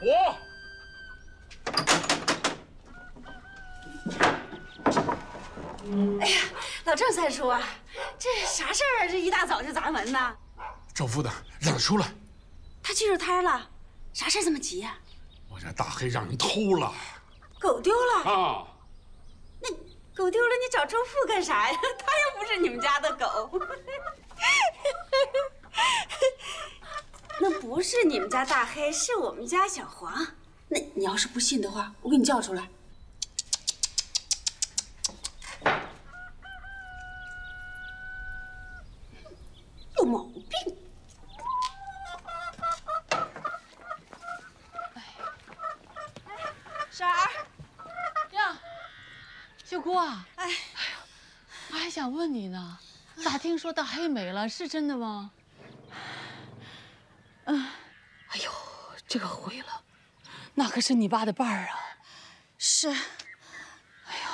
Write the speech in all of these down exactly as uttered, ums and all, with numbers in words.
我。哎呀，老郑三叔啊，这啥事儿啊？这一大早就砸门呢？赵副的让他出来。他去肉摊了，啥事这么急呀？我家大黑让人偷了，狗丢了啊！那狗丢了，你找周副干啥呀？他又不是你们家的狗。 那不是你们家大黑，是我们家小黄。那你要是不信的话，我给你叫出来。有毛病！哎，婶儿呀，秀姑啊，哎，哎呀，我还想问你呢，咋听说大黑没了？是真的吗？ 嗯，哎呦，这个毁了，那可是你爸的伴儿啊！是，哎呀，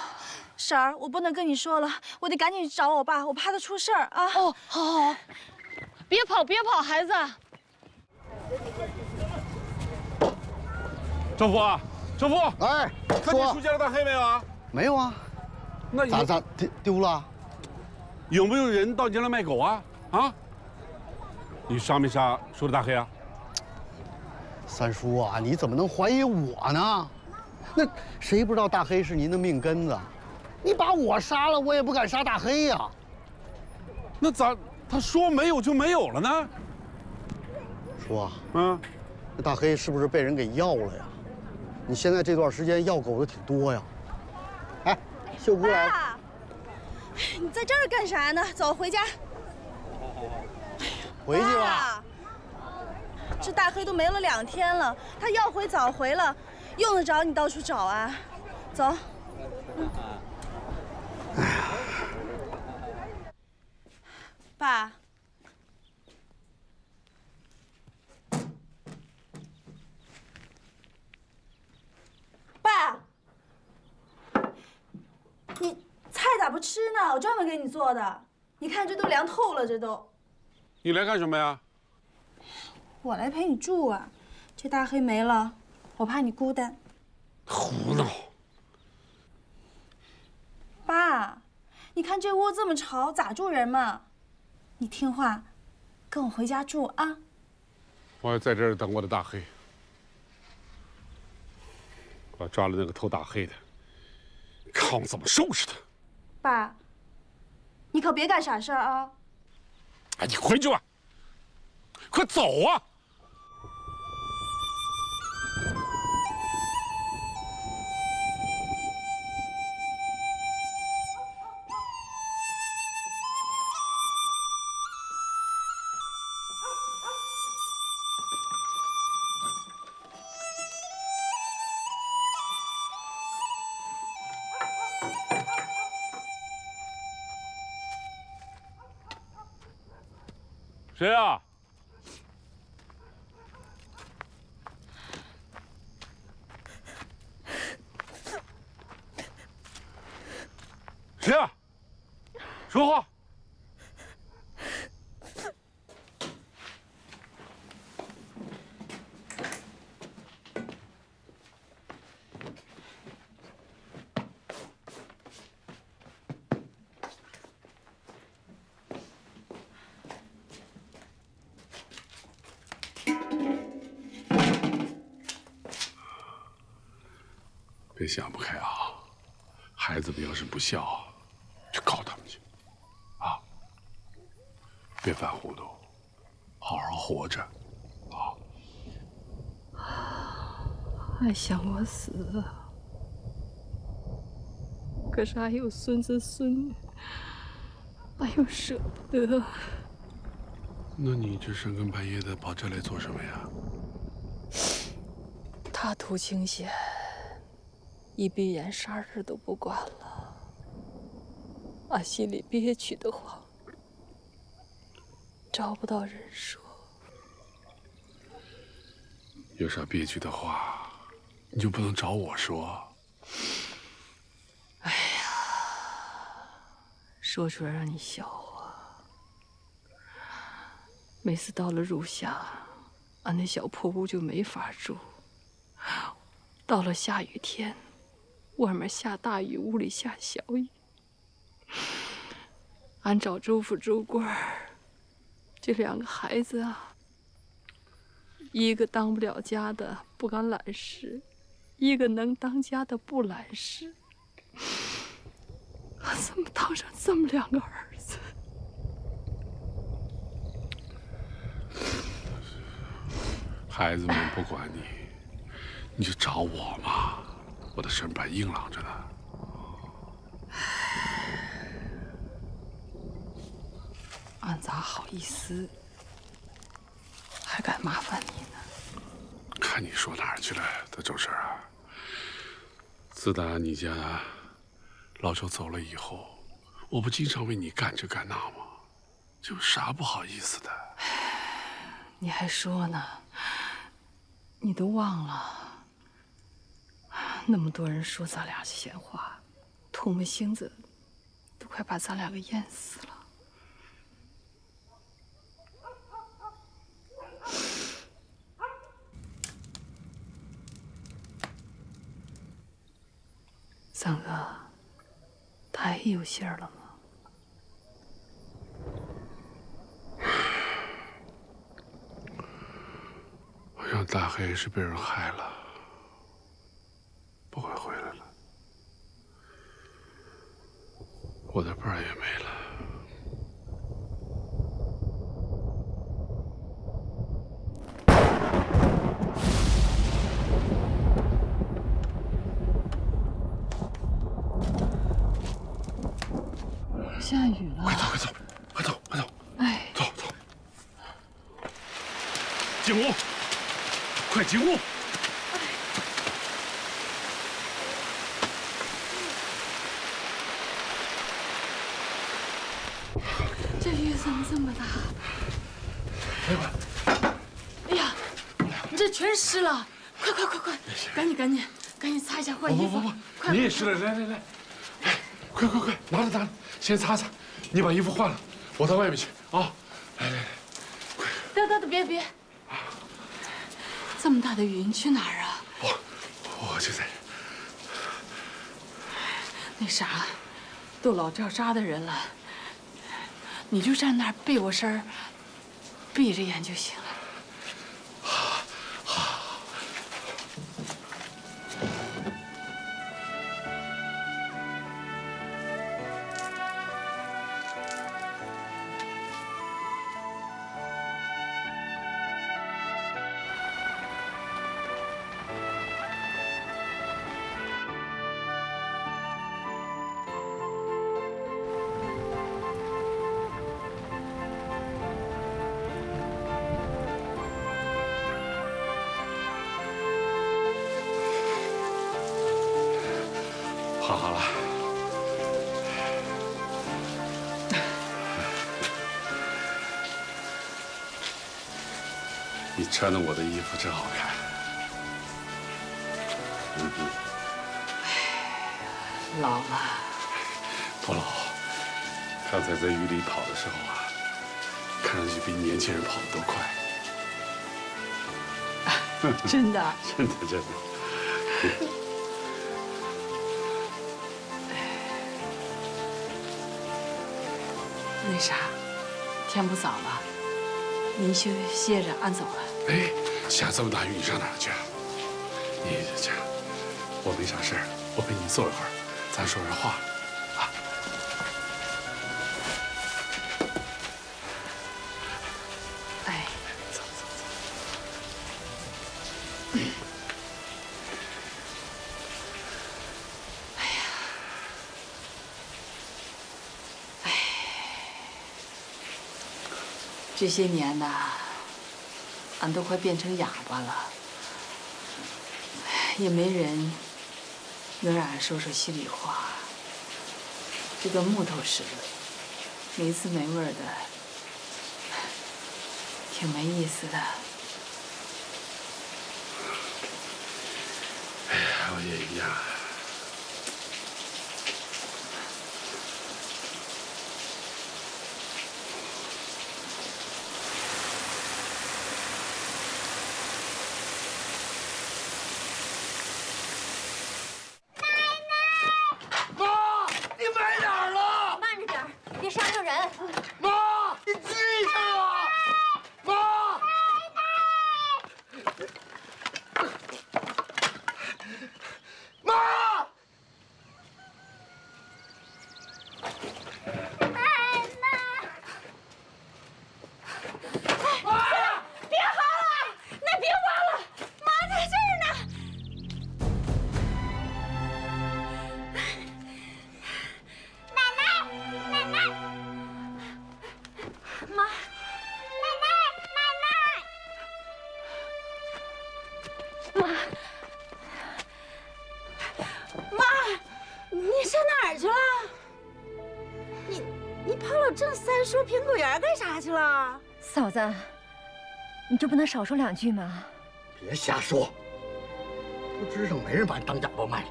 婶儿，我不能跟你说了，我得赶紧去找我爸，我怕他出事儿啊！哦，好，好，好，别跑，别跑，孩子。周副啊，周副，哎，看你出街了大黑没有啊？没有啊，那咋咋丢丢了？有没有人到你家来卖狗啊？啊？ 你杀没杀说的大黑啊？三叔啊，你怎么能怀疑我呢？那谁不知道大黑是您的命根子？你把我杀了，我也不敢杀大黑呀。那咋他说没有就没有了呢？叔啊，嗯，那大黑是不是被人给要了呀？你现在这段时间要狗的挺多呀。哎，秀姑来。爸，你在这儿干啥呢？走，回家。 回去吧。这大黑都没了两天了，他要回早回了，用得着你到处找啊？走。嗯。哎呀，爸。爸，你菜咋不吃呢？我专门给你做的，你看这都凉透了，这都。 你来干什么呀？我来陪你住啊！这大黑没了，我怕你孤单。胡闹！爸，你看这屋这么潮，咋住人嘛？你听话，跟我回家住啊！我要在这儿等我的大黑。我抓了那个偷大黑的，看我怎么收拾他！爸，你可别干傻事儿啊！ 哎，你回去吧，快走啊！谁啊？谁啊？说话！别想不开啊！孩子们要是不孝，就告他们去，啊！别犯糊涂，好好活着，啊！还想我死？可是还有孙子孙女，哎呦，舍不得。那你这深更半夜的跑这来做什么呀？他图清闲。 一闭眼，啥事都不管了。俺心里憋屈得慌，找不到人说。有啥憋屈的话，你就不能找我说？哎呀，说出来让你笑话。每次到了入夏，俺那小破屋就没法住，到了下雨天，外面下大雨，屋里下小雨。按照周富周贵儿，这两个孩子啊，一个当不了家的不敢揽事，一个能当家的不揽事。我怎么当上这么两个儿子？ 孩子们不管你，你就找我嘛，我的身板硬朗着呢。俺咋好意思，还敢麻烦你呢？看你说哪儿去了，德周婶啊！自打你家老周走了以后，我不经常为你干这干那吗？这有啥不好意思的？你还说呢？ 你都忘了，那么多人说咱俩闲话，唾沫星子都快把咱俩给淹死了。三哥，他还有信儿了吗？ 大黑是被人害了，不会回来了。我的伴儿也没了。下雨了，快走，快走，快走，快走！哎，走走，进屋。 快进屋！这雨怎么这么大？哎呀，你这全湿了！快快快快，赶紧赶紧赶紧擦一下换衣服！不不不，你也湿了，来来来，来，快快快，拿着拿着，先擦擦。你把衣服换了，我到外面去啊！来来来，快！等等等，别别。 这么大的雨，你去哪儿啊？我我就在这。那啥，都老掉渣的人了，你就站那儿背我身儿，闭着眼就行了。好，好。穿的我的衣服真好看，嗯哼，老了，不老。刚才在雨里跑的时候啊，看上去比年轻人跑得都快。真的？真的真的。那啥，天不早了，您就歇着，俺走了。 哎，下这么大雨，你上哪儿去啊？你这，我没啥事儿，我陪你坐一会儿，咱说说话啊。哎，走走走。哎呀，哎，这些年呐。 俺都快变成哑巴了，也没人能让俺说说心里话。就跟木头似的，没滋没味的，挺没意思的。哎呀，我也一样。妈，妈，你上哪儿去了？你你跑老郑三叔苹果园干啥去了？嫂子，你就不能少说两句吗？别瞎说，不吱声没人把你当哑巴卖了。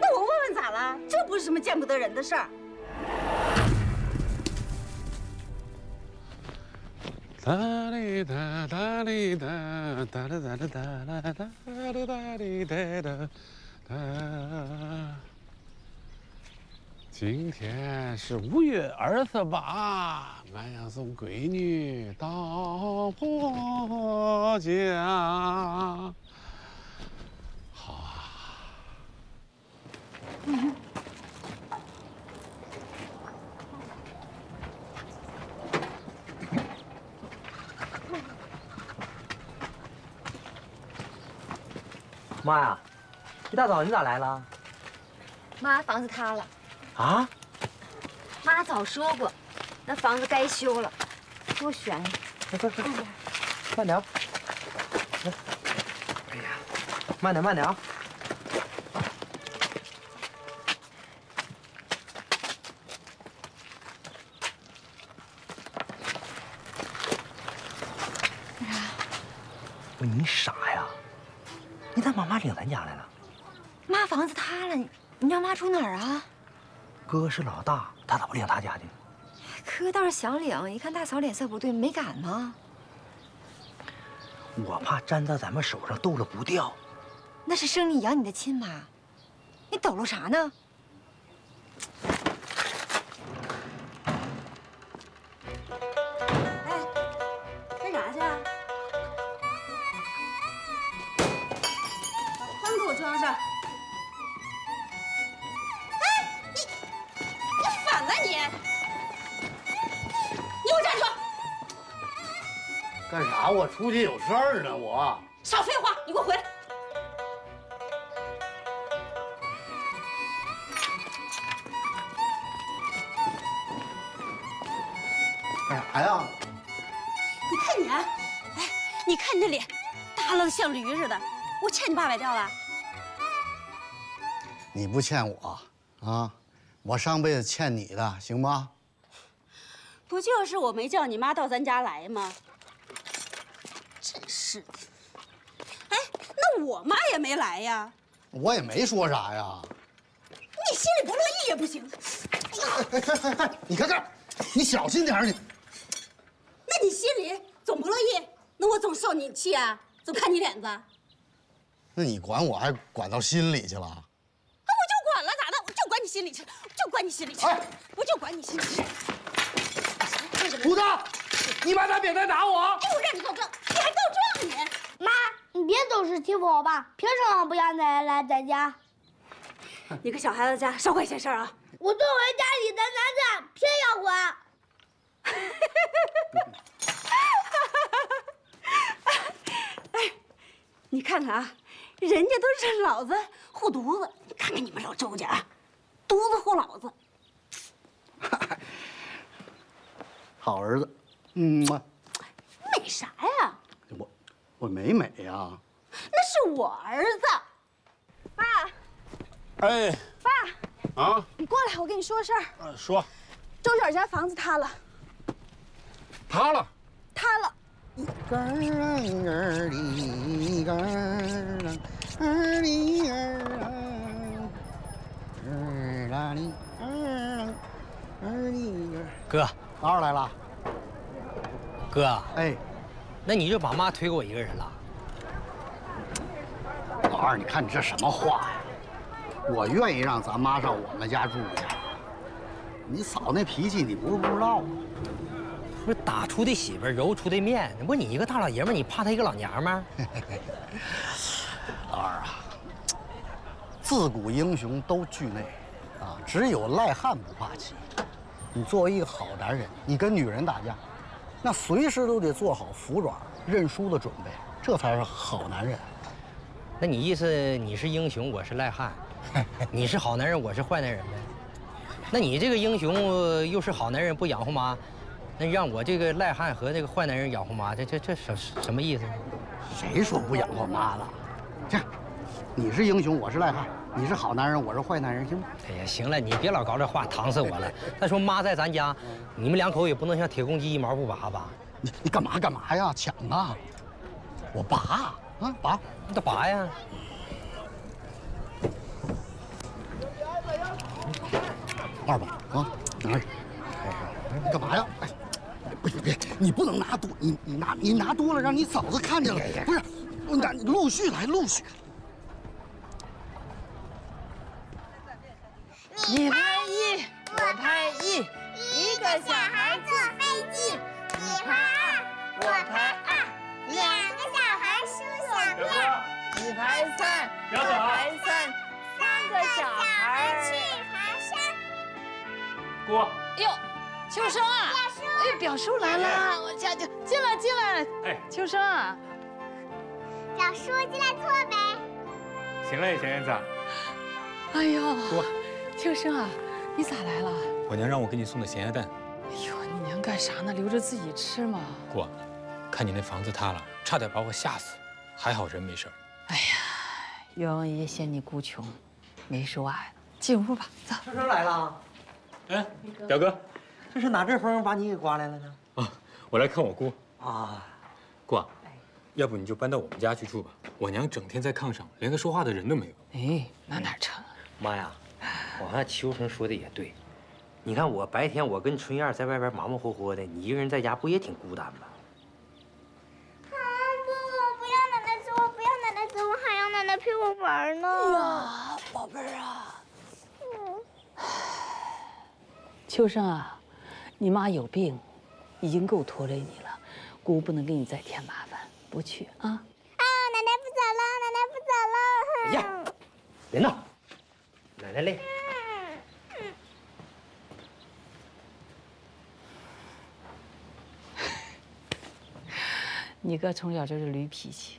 那我问问咋了？这不是什么见不得人的事儿。 哒哩哒哒哩哒哒哒哒哒哒哒哒哒哩哒哒哒。今天是五月二十八，俺要送闺女到婆家。好啊。嗯 妈呀，一大早你咋来了？妈，房子塌了。啊？妈早说过，那房子该修了，多悬呀！快快快，慢点。哎呀，慢点慢点啊！干啥？不是你傻呀？ 你咋把妈领咱家来了？妈房子塌了，你让妈住哪儿啊？哥是老大，他咋不领他家去呢？哥倒是想领，一看大嫂脸色不对，没敢吗？我怕粘在咱们手上斗了不掉。那是生你养你的亲妈，你抖搂啥呢？哎，干啥去啊？ 装上！哎，你你反了你！你给我站住！干啥？我出去有事儿呢，我。少废话！你给我回来！干啥呀？你看你啊！哎，你看你那脸，耷拉的像驴似的。我欠你八百吊了？ 你不欠我啊，我上辈子欠你的，行吗？不就是我没叫你妈到咱家来吗？真是的，哎，那我妈也没来呀。我也没说啥呀。你心里不乐意也不行。哎哎哎哎，你看这儿，你小心点儿你。那你心里总不乐意，那我总受你气啊，总看你脸子。那你管我还管到心里去了？ 心里去，就管你心里去，哎、我就管你心里去。胡子，你把咱扁担打我！又让你告状，你还告状你！妈，你别总是欺负我爸，凭什么不让奶奶来咱家？你个小孩子家少管闲事啊！我作为家里的男人，偏要管。哎，你看看啊，人家都是老子护犊子，你看看你们老周家啊！ 犊子护老子，好儿子，嗯，美啥呀？我我没美呀，那是我儿子，爸。哎，爸啊，你过来，我跟你说个事儿。说，周婶家房子塌了，塌了，塌了。一根一根的，一根儿二里儿。 哥，哪儿来了？哥，哎，那你就把妈推给我一个人了？老二，你看你这什么话呀？我愿意让咱妈上我们家住去。你嫂那脾气，你不是不知道啊。不是打出的媳妇，揉出的面。不，你一个大老爷们，你怕她一个老娘们？老二啊。 自古英雄都惧内，啊，只有赖汉不怕妻。你作为一个好男人，你跟女人打架，那随时都得做好服软、认输的准备，这才是好男人。那你意思你是英雄，我是赖汉；你是好男人，我是坏男人呗？那你这个英雄又是好男人，不养活妈，那让我这个赖汉和这个坏男人养活妈，这这这什什么意思？谁说不养活妈了？这，你是英雄，我是赖汉；你是好男人，我是坏男人，行吗？哎呀，行了，你别老搞这话，搪塞我了。再说妈在咱家，你们两口也不能像铁公鸡一毛不拔吧？你你干嘛干嘛呀？抢啊！我拔啊拔，你咋拔呀？ 二宝啊，拿去！你干嘛呀？哎，不行，别，你不能拿多，你你拿你拿多了，让你嫂子看见了。不是，我拿陆续来，陆续。你拍一，我拍一，一个小孩坐飞机。你拍二，我拍二，两个小孩梳小辫。你拍三，我拍三，三个小孩去爬山。 姑，哟，秋生啊，哎，表叔来了，我家就进来进来。哎，秋生啊，表叔进来坐呗。行嘞，小燕子。哎呦，姑，秋生啊，你咋来了？我娘让我给你送的咸鸭蛋。哎呦，你娘干啥呢？留着自己吃嘛。姑，看你那房子塌了，差点把我吓死，还好人没事。哎呀，冤枉爷嫌你孤穷，没说话呀。进屋吧，走。秋生来了。 哎，表哥，这是哪阵风把你给刮来了呢？啊，我来看我姑啊，姑啊，要不你就搬到我们家去住吧。我娘整天在炕上，连个说话的人都没有。哎，那哪成？妈呀，我看秋成说的也对，你看我白天我跟春燕在外边忙忙活活的，你一个人在家不也挺孤单吗？啊不，不要奶奶走，我不要奶奶走，我还要奶奶陪我玩呢。呀，宝贝儿啊。 秋生啊，你妈有病，已经够拖累你了，姑不能给你再添麻烦，不去啊！啊，奶奶不早了，奶奶不早了！哎呀，别闹，奶奶累。你哥从小就是驴脾气。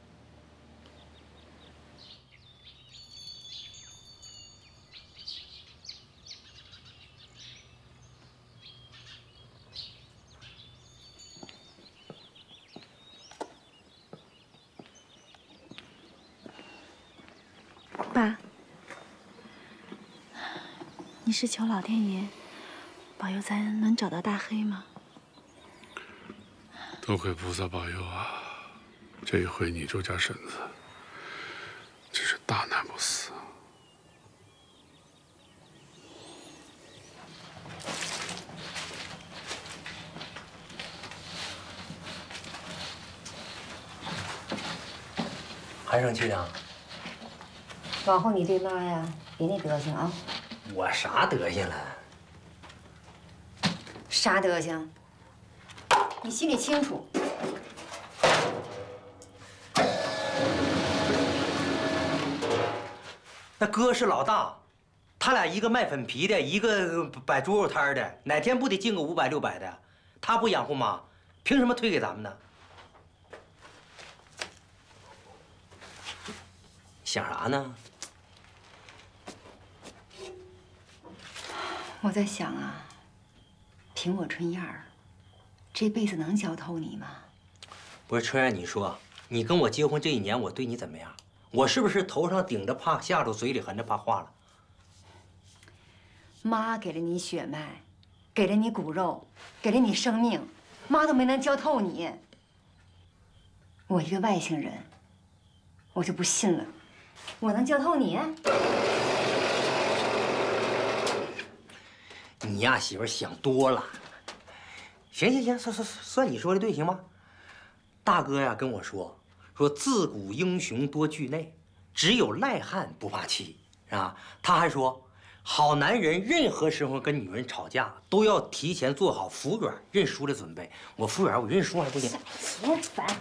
爸，你是求老天爷保佑咱能找到大黑吗？多亏菩萨保佑啊！这一回你周家婶子真是大难不死。还生气呢？ 往后你对妈呀，别那德行啊！我啥德行了？啥德行？你心里清楚。那哥是老大，他俩一个卖粉皮的，一个摆猪肉摊的，哪天不得进个五百六百的？他不养活妈，凭什么推给咱们呢？想啥呢？ 我在想啊，凭我春燕儿，这辈子能教透你吗？不是春燕，你说你跟我结婚这一年，我对你怎么样？我是不是头上顶着怕下头，嘴里含着怕化了？妈给了你血脉，给了你骨肉，给了你生命，妈都没能教透你。我一个外星人，我就不信了，我能教透你？ 你呀，媳妇想多了。行行行，算算算你说的对，行吗？大哥呀跟我说，说自古英雄多惧内，只有赖汉不怕妻，啊。他还说，好男人任何时候跟女人吵架，都要提前做好服软认输的准备。我服软，我认输还不行？服软。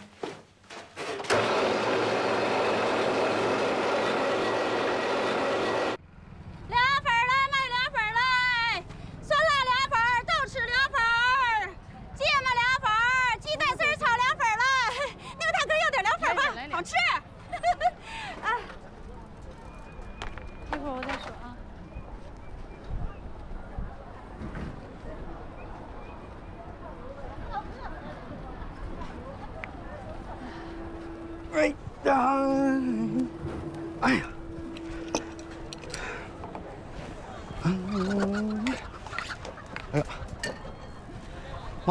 哎呀，哎呀，哎呀，妈，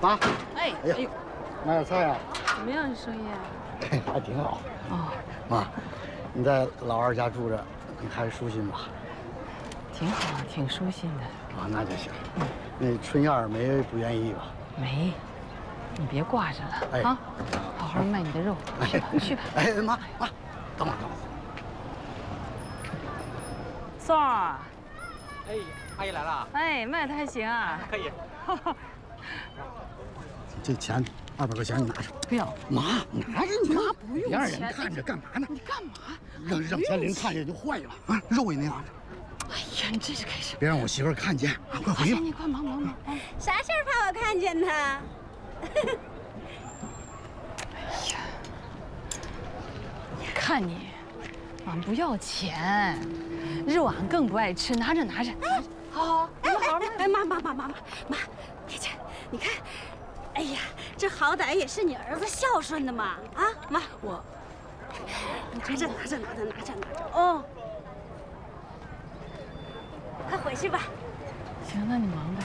妈，哎，哎呦，买点菜啊？怎么样，生意啊？哎，还挺好。哦，妈，你在老二家住着，你还舒心吧？挺好，挺舒心的。啊，那就行。嗯，那春燕没不愿意吧？没。 你别挂着了啊！好好卖你的肉，去吧去吧！哎，妈妈，等我等我。宋儿，哎，阿姨来了。哎，卖的还行啊。可以。这钱二百块钱你拿着。不要。妈，拿着你。妈不用。别让人看着干嘛呢？你干嘛？让让家人看见就坏了啊！肉也那样。哎呀，你这是开始。别让我媳妇看见，快回来。你快忙忙忙！哎，啥事儿怕我看见呢？ 哎呀，看你，俺不要钱，肉俺更不爱吃，拿着拿着。哎，好好，哎好，哎妈妈妈妈妈妈，别这，你看，哎呀，这好歹也是你儿子孝顺的嘛，啊妈，我拿着拿着拿着拿着拿着，哦，快回去吧。行，那你忙吧。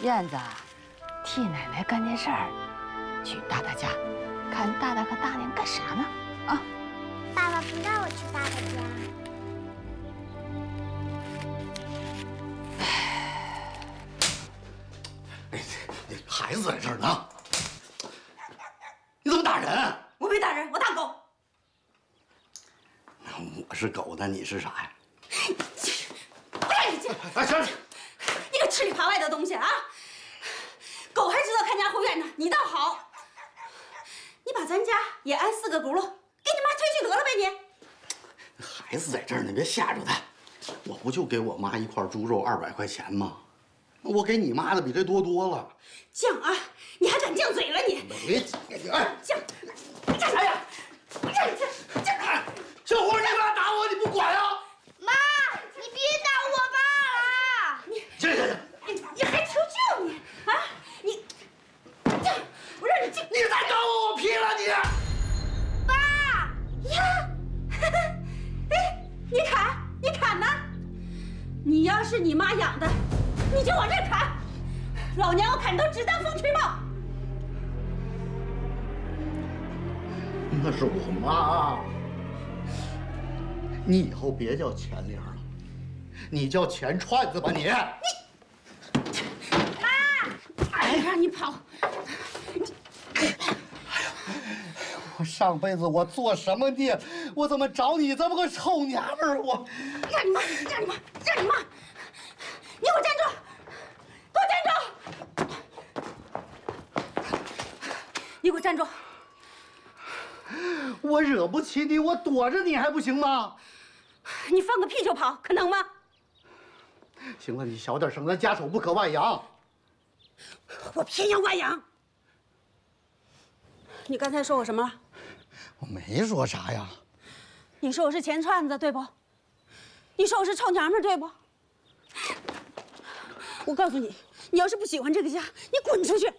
燕子，替奶奶干件事儿，去大大家，看大大和大娘干啥呢？啊！爸爸不让我去大大家。哎，孩子在这儿呢，你怎么打人？我没打人，我打狗。我是狗，那你是啥呀？不让你进！哎，行了，你个吃里扒外的东西啊！ 狗还知道看家护院呢，你倒好，你把咱家也安四个轱辘，给你妈推去得了呗你。孩子在这儿呢，别吓着他。我不就给我妈一块猪肉二百块钱吗？我给你妈的比这多多了。犟啊！你还敢犟嘴了你？没犟，你干啥呀？你干你干啥？小胡，你妈打我，你不管啊？妈，你别打我爸了。你这这这，你还求救你啊？ 我让你进！你再打我，我劈了你！爸呀，哎，你砍，你砍呢？你要是你妈养的，你就往这砍，老娘我砍头只当风吹帽。那是我妈，你以后别叫钱玲了，你叫钱串子吧你。你，妈，哎，让你跑。 我上辈子我做什么孽？我怎么找你这么个臭娘们儿？我让你骂，让你骂，让你骂！你给我站住！给我站住！你给我站住！我惹不起你，我躲着你还不行吗？你放个屁就跑，可能吗？行了，你小点声，咱家丑不可外扬。我偏要外扬。 你刚才说我什么了？我没说啥呀。你说我是钱串子对不？你说我是臭娘们对不？我告诉你，你要是不喜欢这个家，你滚出去，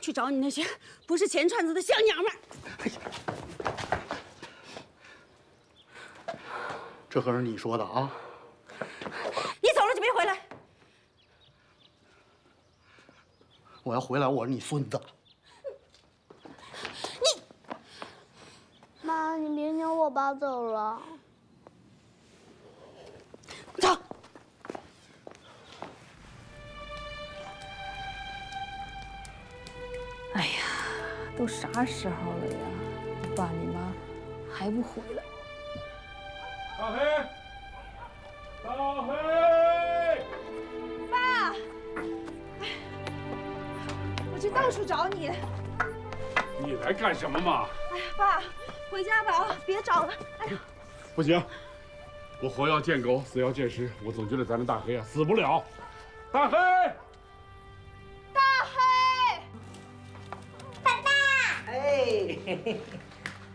去找你那些不是钱串子的小娘们。哎呀，这可是你说的啊！你走了就别回来。我要回来，我是你孙子。 妈，你别撵我爸走了。走。哎呀，都啥时候了呀？你爸你妈还不回来？大黑，大黑，爸，我去到处找你。 你你来干什么嘛？哎呀，爸，回家吧啊，别找了。哎呀，不行，我活要见狗，死要见尸。我总觉得咱这大黑啊，死不了。大黑，大黑，爸爸。哎，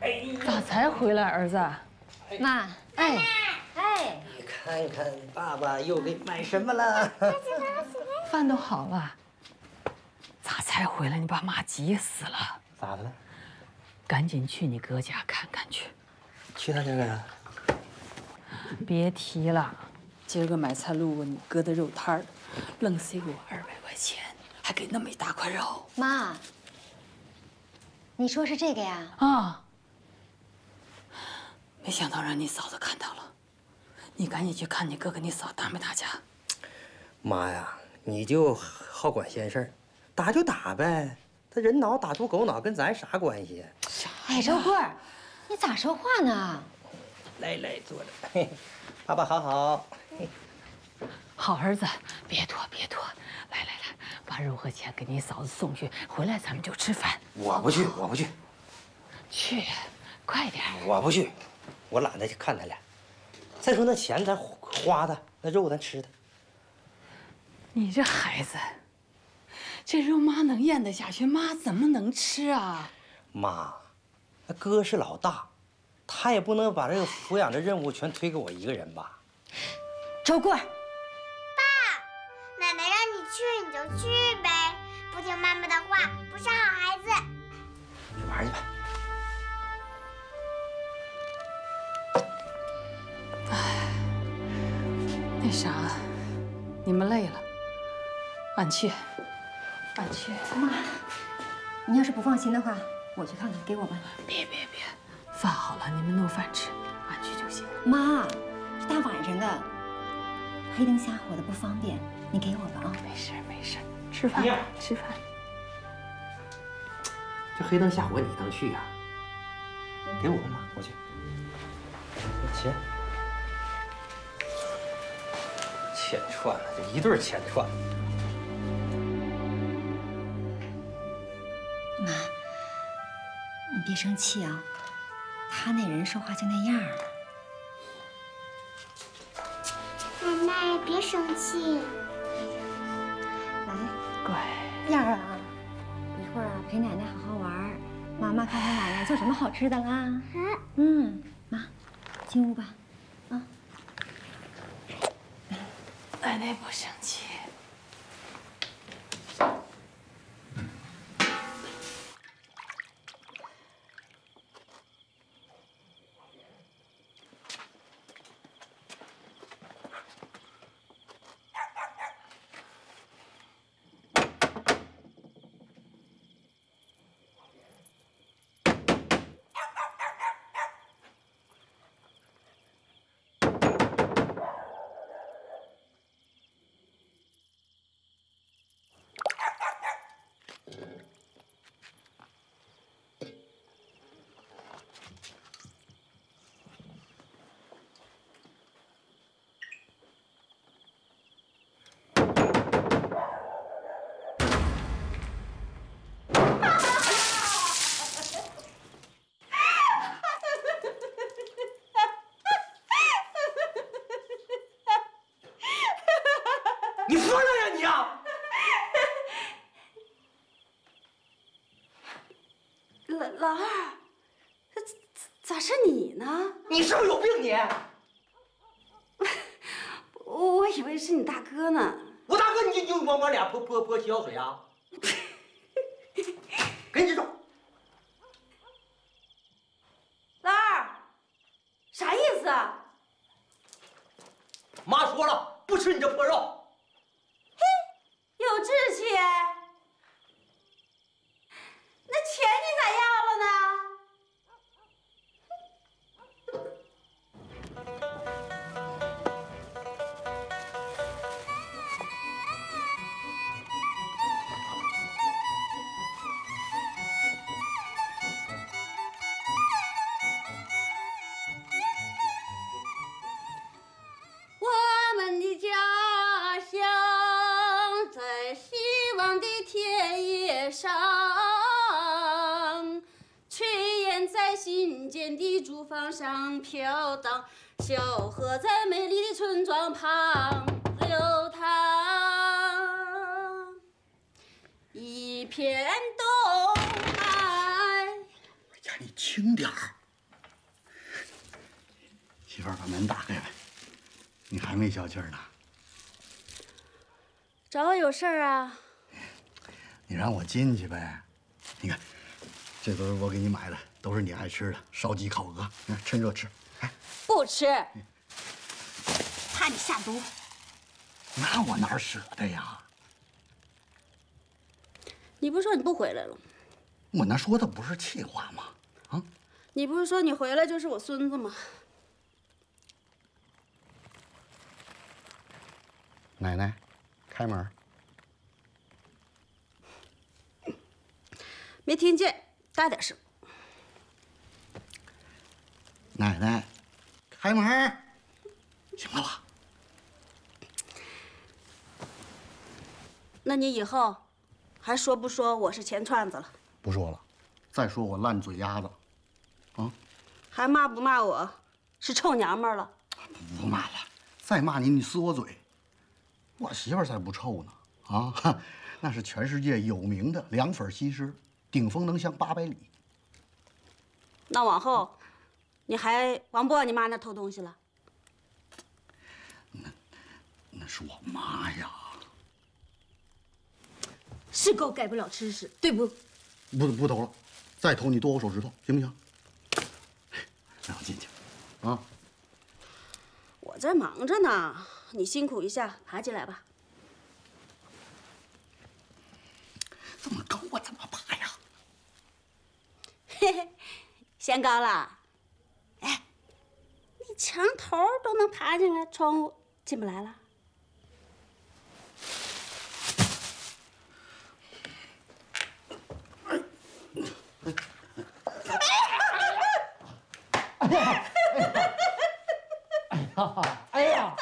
哎，咋才回来，儿子？妈，哎，哎，你看看，爸爸又给买什么了？饭都好了。 咋才回来？你爸妈急死了。咋的了？赶紧去你哥家看看去。去他家干啥？别提了，今儿个买菜路过你哥的肉摊儿，愣塞给我二百块钱，还给那么一大块肉。妈，你说是这个呀？啊。没想到让你嫂子看到了，你赶紧去看你哥跟你嫂打没打架。妈呀，你就好管闲事儿。 打就打呗，他人脑打出狗脑，跟咱啥关系？哎，肉棍儿，你咋说话呢？来来，坐着。爸爸好好，好儿子，别拖别拖。来来来，把肉和钱给你嫂子送去，回来咱们就吃饭。我不去，我不去。去，快点。我不去，我懒得去看他俩。再说那钱咱花的，那肉咱吃的。你这孩子。 这肉妈能咽得下去，妈怎么能吃啊？妈，那哥是老大，他也不能把这个抚养的任务全推给我一个人吧？周贵，爸，奶奶让你去你就去呗，不听妈妈的话不是好孩子。你玩去吧。哎，那啥，你们累了，俺去。 俺去，妈，你要是不放心的话，我去看看，给我吧。别别别，饭好了，你们弄饭吃，俺去就行了。妈，这大晚上的，黑灯瞎火的不方便，你给我吧啊。没事没事，吃饭吃饭。这黑灯瞎火你能去呀？给我吧，妈，我去。钱，钱串了，这一对钱串。 妈，你别生气啊，他那人说话就那样了。奶奶，别生气。来，乖。燕儿啊，一会儿啊陪奶奶好好玩，妈妈看看奶奶做什么好吃的啦。嗯嗯，妈，进屋吧。啊，奶奶不生气。 老二，咋咋是你呢？你是不是有病你？我我以为是你大哥呢。我大哥你就就我我俩泼泼泼洗脚水啊！给你这种。老二，啥意思啊？妈说了，不吃你这破肉。 上林间的竹筏上飘荡，小河在美丽的村庄旁流淌，一片冬麦。我家你轻点儿，媳妇儿把门打开来，你还没消气儿呢？找我有事儿啊？你让我进去呗，你看。 这都是我给你买的，都是你爱吃的，烧鸡、烤鹅，趁热吃。哎，不吃，怕你下毒。那我哪舍得呀？你不是说你不回来了？我那说的不是气话吗？啊？你不是说你回来就是我孙子吗？奶奶，开门。没听见。 大点声！奶奶，开门，行了吧？那你以后还说不说我是钱串子了？不说了，再说我烂嘴丫子，啊？还骂不骂我是臭娘们了？不骂了，再骂你，你撕我嘴。我媳妇才不臭呢，啊，那是全世界有名的凉粉西施。 顶峰能降八百里。那往后，你还往不往你妈那偷东西了？那那是我妈呀。是狗改不了吃屎，对不？不不偷了，再偷你剁我手指头，行不行？让我进去，啊！我这忙着呢，你辛苦一下，爬进来吧。这么高，我怎么爬？ 嘿嘿，嫌高了？哎，你墙头都能爬进来，窗户进不来了。哎呀！哎呀！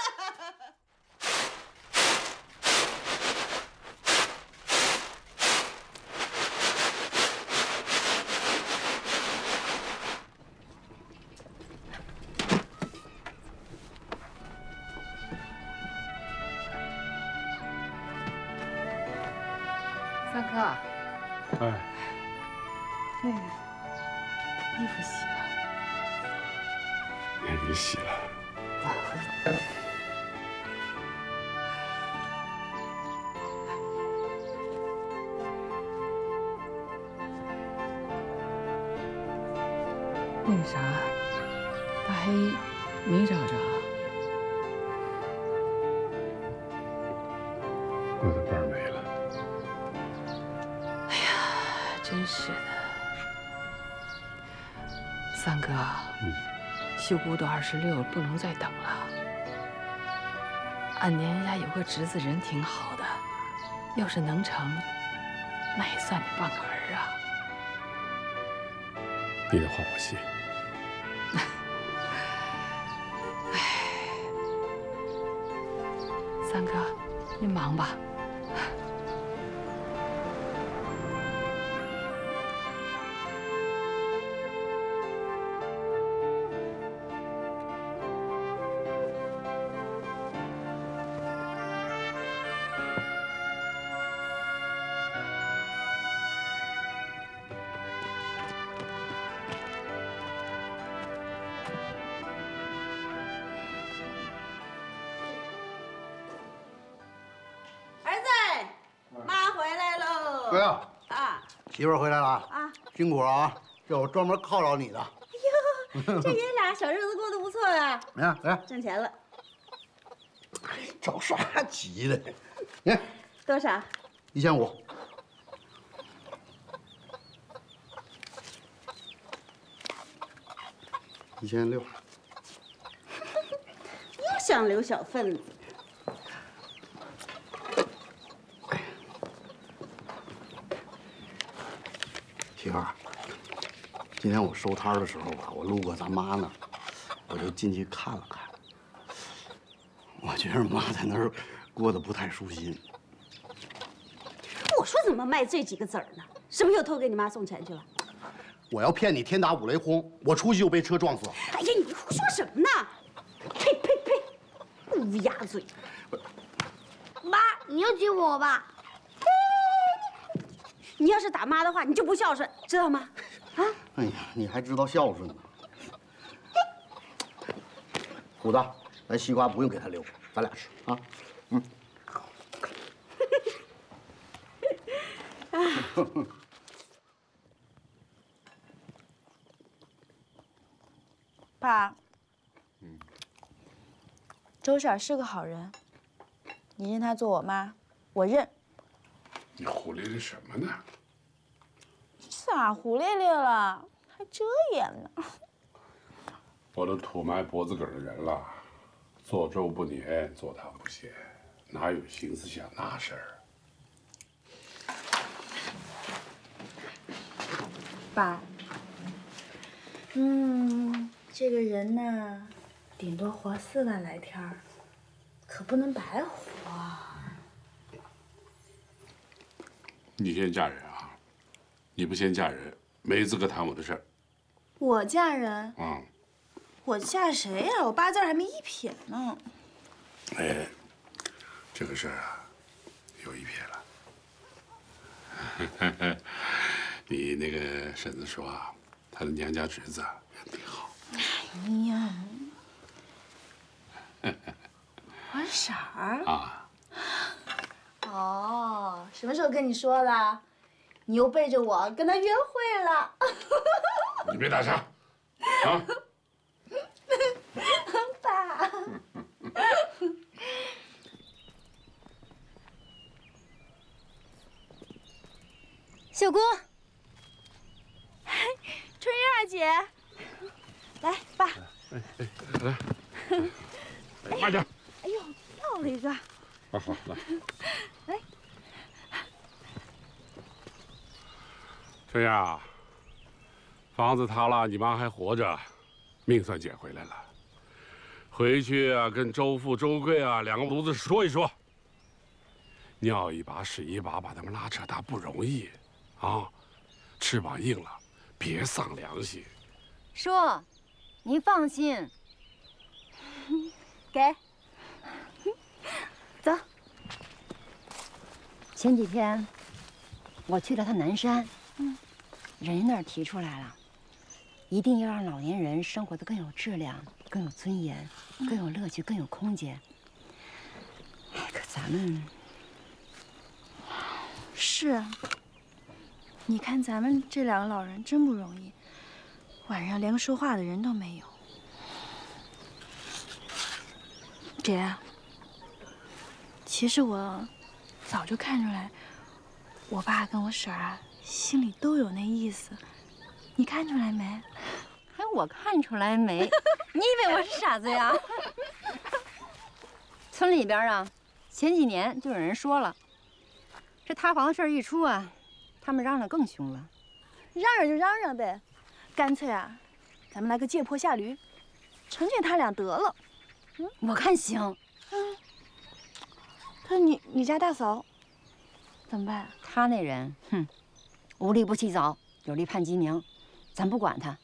秀姑都二十六，不能再等了。俺娘家有个侄子，人挺好的，要是能成，那也算你半个儿啊。你的话我信。哎，三哥，您忙吧。 媳妇回来了啊！辛苦了啊！这我专门犒劳你的。哎呦，这爷俩小日子过得不错啊！怎么样？来，挣钱了。哎，着啥急的？你看多少？一千五。一千六。又想留小份子。 媳妇儿，今天我收摊的时候吧，我路过咱妈那儿，我就进去看了看。我觉得妈在那儿过得不太舒心。我说怎么卖醉几个子儿呢？是不是又偷给你妈送钱去了？我要骗你天打五雷轰，我出去就被车撞死。哎呀，你胡说什么呢？呸呸呸！乌鸦嘴！妈，你又欺负我吧？你要是打妈的话，你就不孝顺，知道吗？啊！哎呀，你还知道孝顺呢？虎子，咱西瓜不用给他留，咱俩吃啊。嗯。爸，嗯，周婶是个好人，你认她做我妈，我认。你胡咧咧什么呢？咋胡咧咧了？还遮掩呢？我都土埋脖子梗的人了，做粥不黏，做汤不咸，哪有心思想那事儿？ 爸，嗯，这个人呢，顶多活四万来天儿，可不能白活。你先嫁人啊！你不先嫁人，没资格谈我的事儿。我嫁人？嗯。我嫁谁呀？我八字还没一撇呢。哎，这个事儿啊，有一撇了。你那个婶子说啊，她的娘家侄子人挺好。哎呀，我婶儿啊！哦，什么时候跟你说了？你又背着我跟他约会了？你别打岔，啊！爸。小姑。 春燕儿姐，来，爸，哎哎，来，慢点。哎呦，掉了一个。好好，来，来。春燕啊，房子塌了，你妈还活着，命算捡回来了。回去啊，跟周富、周贵啊两个犊子说一说。尿一把屎一把，把他们拉扯大不容易，啊，翅膀硬了。 别丧良心，叔，您放心。给，走。前几天我去了趟南山，嗯，人家那儿提出来了，一定要让老年人生活得更有质量、更有尊严、更有乐趣、更有空间。可咱们是啊。 你看咱们这两个老人真不容易，晚上连个说话的人都没有。姐，其实我早就看出来，我爸跟我婶儿啊心里都有那意思，你看出来没？还我看出来没？你以为我是傻子呀？村里边啊，前几年就有人说了，这塌房的事儿一出啊。 他们嚷嚷更凶了，嚷嚷就嚷嚷呗，干脆啊，咱们来个借坡下驴，成全他俩得了。嗯，我看行。嗯，可你你家大嫂怎么办？他那人，哼，无利不起早，有利盼鸡鸣。咱不管他，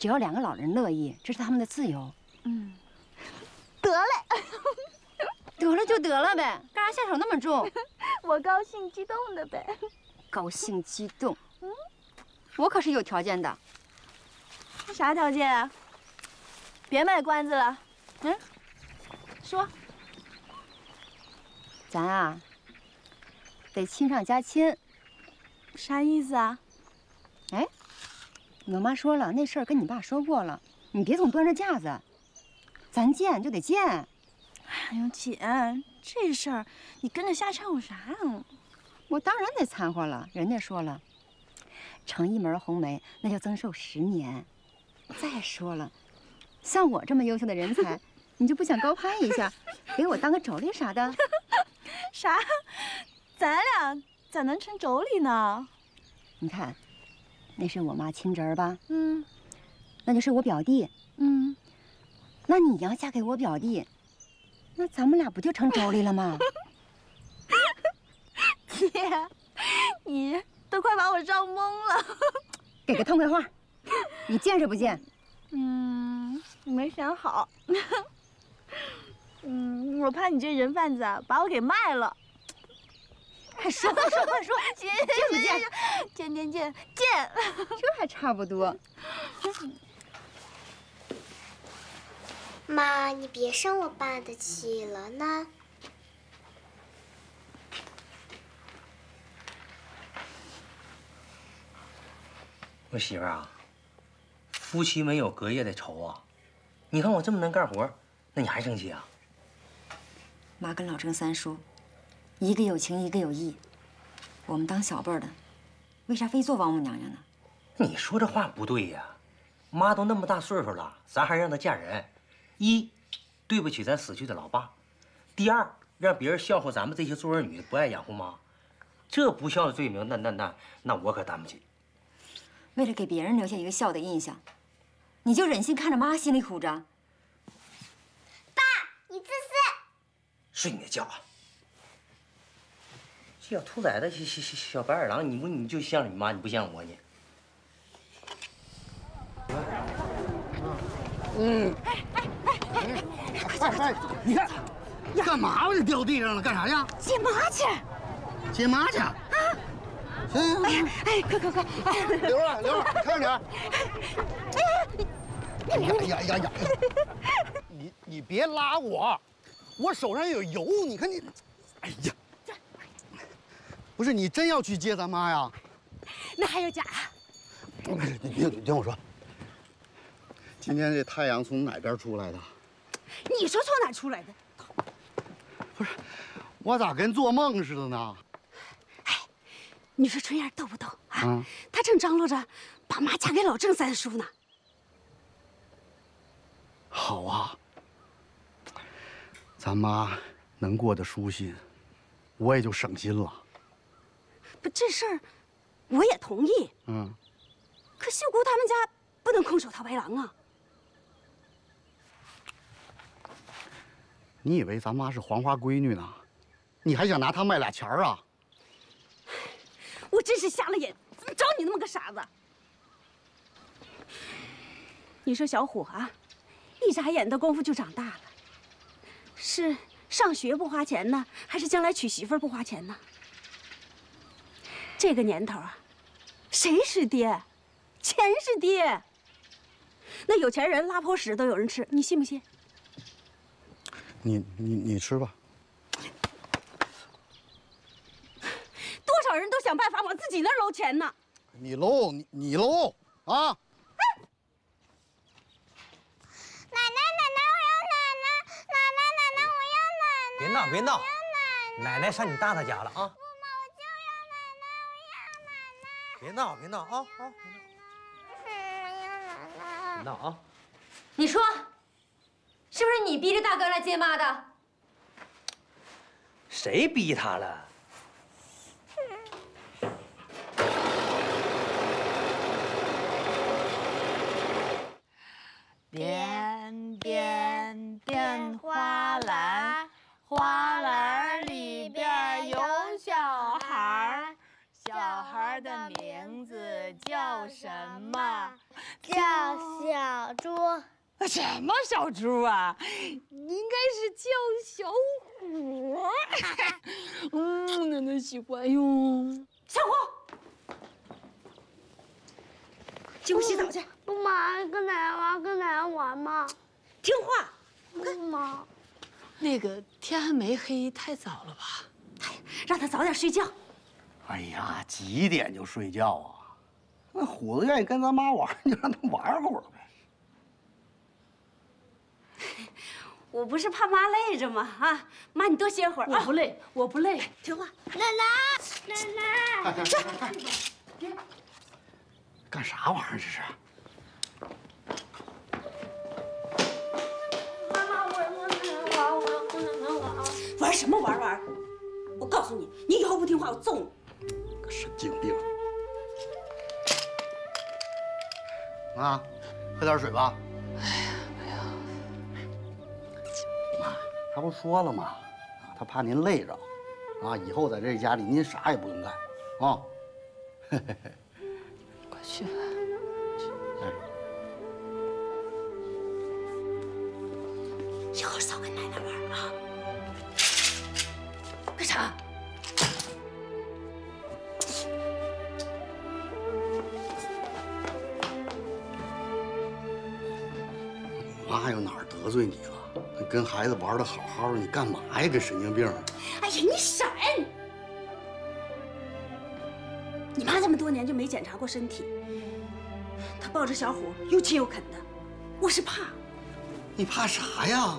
只要两个老人乐意，这是他们的自由。嗯，得嘞，得了就得了呗，干啥下手那么重？我高兴激动的呗。 高兴激动，嗯，我可是有条件的。啥条件啊？别卖关子了，嗯，说，咱啊得亲上加亲。啥意思啊？哎，我妈说了，那事儿跟你爸说过了，你别总端着架子，咱见就得见。哎呦姐，这事儿你跟着瞎掺和啥啊？ 我当然得掺和了，人家说了，成一门红梅那就增寿十年。再说了，像我这么优秀的人才，你就不想高攀一下，给我当个妯娌啥的？啥？咱俩咋能成妯娌呢？你看，那是我妈亲侄儿吧？嗯。那就是我表弟。嗯。那你要嫁给我表弟，那咱们俩不就成妯娌了吗？姐，你都快把我照懵了，给个痛快话。你见是不见？嗯，没想好。嗯，我怕你这人贩子啊，把我给卖了。哎，说说说说，见不见？见见见见，这还差不多。妈，你别生我爸的气了呢。 我媳妇儿啊，夫妻没有隔夜的仇啊！你看我这么能干活，那你还生气啊？妈跟老郑三叔，一个有情一个有义，我们当小辈儿的，为啥非做王母娘娘呢？你说这话不对呀！妈都那么大岁数了，咱还让她嫁人，一，对不起咱死去的老爸；第二，让别人笑话咱们这些做儿女不爱养护妈，这不孝的罪名，那那那那我可担不起。 为了给别人留下一个孝的印象，你就忍心看着妈心里苦着？爸，你自私！睡你的觉啊！这小兔崽子，小小小白眼狼，你不你就像你妈，你不像我你。嗯。哎哎哎哎！快快快！你看，干嘛吧？你掉地上了，干啥呀？解麻去。解麻去。啊。 行，哎哎，快快快！留着，留着，看着点。哎呀呀呀呀！你你别拉我，我手上有油，你看你。哎呀，不是你真要去接咱妈呀？那还有假？不是，你听你听我说，今天这太阳从哪边出来的？你说从哪出来的？不是，我咋跟做梦似的呢？ 你说春燕逗不逗啊？她正张罗着把妈嫁给老郑三叔呢。好啊，咱妈能过得舒心，我也就省心了。不，这事儿我也同意。嗯。可秀姑他们家不能空手套白狼啊。你以为咱妈是黄花闺女呢？你还想拿她卖俩钱儿啊？ 我真是瞎了眼，怎么找你那么个傻子？你说小虎啊，一眨眼的功夫就长大了，是上学不花钱呢，还是将来娶媳妇不花钱呢？这个年头啊，谁是爹？钱是爹。那有钱人拉泡屎都有人吃，你信不信？你你你吃吧。 多少人都想办法往自己那儿搂钱呢！你搂，你你搂啊！奶奶奶奶，我要奶奶！奶奶奶奶，我要奶奶！别闹别闹，奶奶上你大大家了啊！不嘛，我就要奶奶，我要奶奶！别闹别闹啊啊！我要奶奶！别闹啊！你说，是不是你逼着大哥来接妈的？谁逼他了？ 变变变花篮，花篮里边有小孩，小孩的名字叫什么？叫小猪。什么小猪啊？应该是叫小虎。嗯，奶奶喜欢哟。小虎，进屋洗澡去。 不嘛，跟奶奶玩，跟奶奶玩嘛。听话。不嘛。那个天还没黑，太早了吧？哎，让他早点睡觉。哎呀，几点就睡觉啊？那虎子愿意跟咱妈玩，就让他玩会儿呗。我不是怕妈累着吗？啊，妈你多歇会儿。我不累，我不累。听话。奶奶，奶奶。站！别。干啥玩意儿这是？ 玩什么玩玩！我告诉你，你以后不听话，我揍你！个神经病！妈，喝点水吧。哎呀，哎呀！妈，他不说了吗？啊，他怕您累着，啊，以后在这家里您啥也不用干，啊。快去吧。哎。爸又哪儿得罪你了？跟孩子玩的好好的，你干嘛呀？跟神经病！哎呀，你闪！你妈这么多年就没检查过身体，她抱着小虎又亲又啃的，我是怕。你怕啥呀？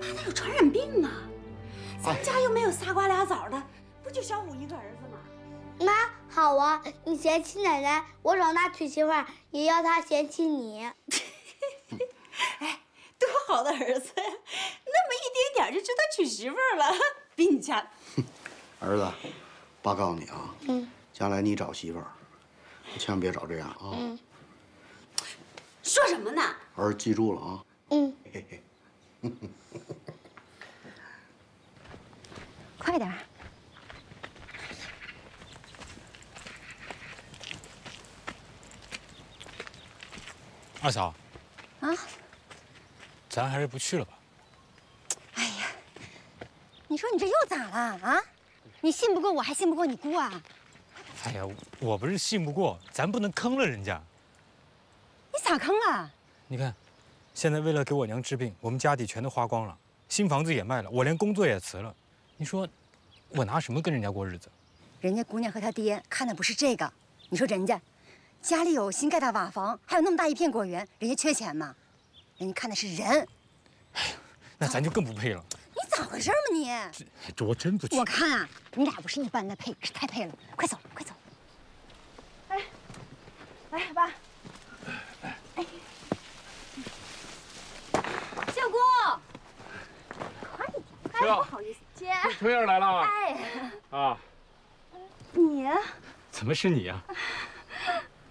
怕她有传染病啊！咱家又没有仨瓜俩枣的，不就小虎一个儿子吗？ 妈，好啊！你嫌弃奶奶，我长大娶媳妇儿也要她嫌弃你。哎，多好的儿子呀！那么一点点就知道娶媳妇儿了，比你强。儿子，爸告诉你啊，嗯，将来你找媳妇儿，千万别找这样啊。嗯。说什么呢？儿子记住了啊。嗯。快点。 二嫂，啊，咱还是不去了吧。哎呀，你说你这又咋了啊？你信不过我，还信不过你姑啊？哎呀，我不是信不过，咱不能坑了人家。你咋坑了？你看，现在为了给我娘治病，我们家底全都花光了，新房子也卖了，我连工作也辞了。你说，我拿什么跟人家过日子？人家姑娘和她爹看的不是这个，你说人家。 家里有新盖的瓦房，还有那么大一片果园，人家缺钱吗？人家看的是人。哎呀，那咱就更不配了。你咋回事嘛你？这这我真不去。我看啊，你俩不是一般的配，是太配了。快走了，快走了。哎，来爸。哎，小姑，快点，快点，不好意思，姐。春燕来了。哎。啊。你。怎么是你呀？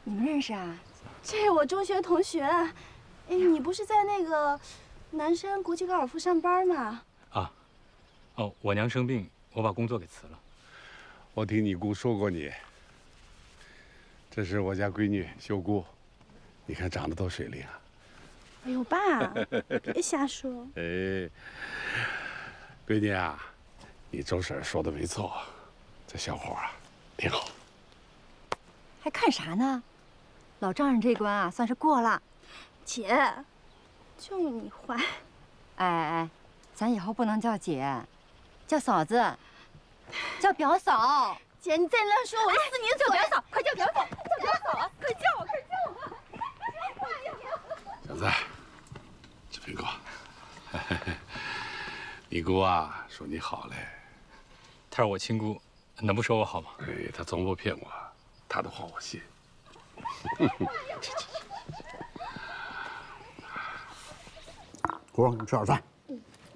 你们认识啊？这是我中学同学。哎，你不是在那个南山国际高尔夫上班吗？啊，哦，我娘生病，我把工作给辞了。我听你姑说过你。这是我家闺女秀姑，你看长得多水灵啊！哎呦，爸，别瞎说。哎，闺女啊，你周婶说的没错，这小伙啊，挺好。还看啥呢？ 老丈人这关啊，算是过了。姐，就是你坏。哎哎，咱以后不能叫姐，叫嫂子，叫表嫂。姐，你再乱说，我就撕你的嘴！叫表嫂，快叫表嫂，叫表嫂啊！快叫我，快叫我！小子，吃苹果。你姑啊，说你好嘞。她是我亲姑，能不说我好吗？哎，她从不骗我，她的话我信。 姑，你吃点菜，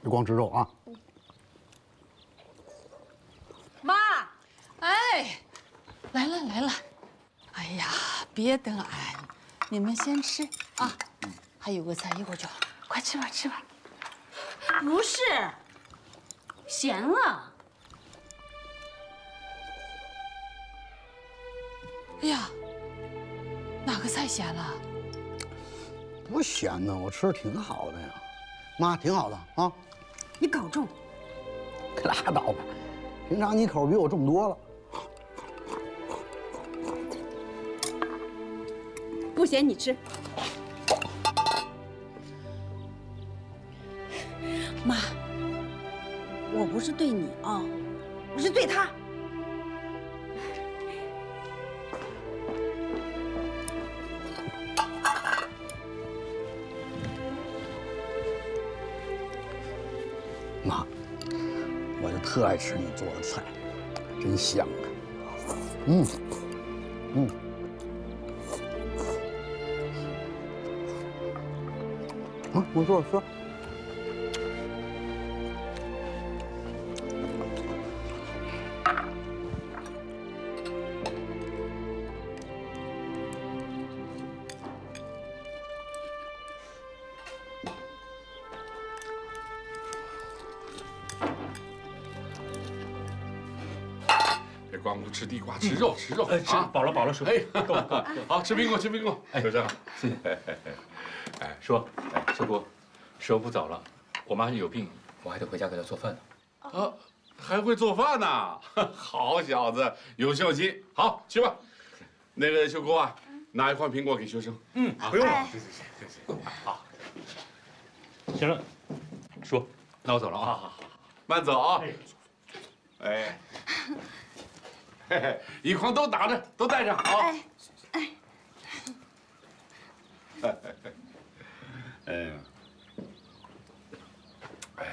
别光吃肉啊。妈，哎，来了来了。哎呀，别等俺，你们先吃啊。还有个菜，一会儿就好。快吃吧吃吧。不是，咸了。哎呀。 哪个菜咸了？不咸呢，我吃的挺好的呀，妈挺好的啊。你搞重，可拉倒吧，平常你口比我重多了。不咸你吃。妈，我不是对你啊，我是对他。 特爱吃你做的菜，真香啊！嗯，嗯，啊，我坐坐。吃地瓜，吃肉，吃肉，吃饱了饱了，叔，哎，够了够了，好，吃苹果，吃苹果，哎，首长，谢谢。哎，叔，哎，秀姑，时候不早了，我妈有病，我还得回家给她做饭呢。啊，还会做饭呢，好小子，有孝心。好，去吧。那个秀姑啊，拿一筐苹果给学生。嗯，不用了，谢谢谢谢。好，行了，叔，那我走了啊，好好好，慢走啊。哎，嘿嘿，一筐都打着，都带上啊。哎，哎，哎，哎，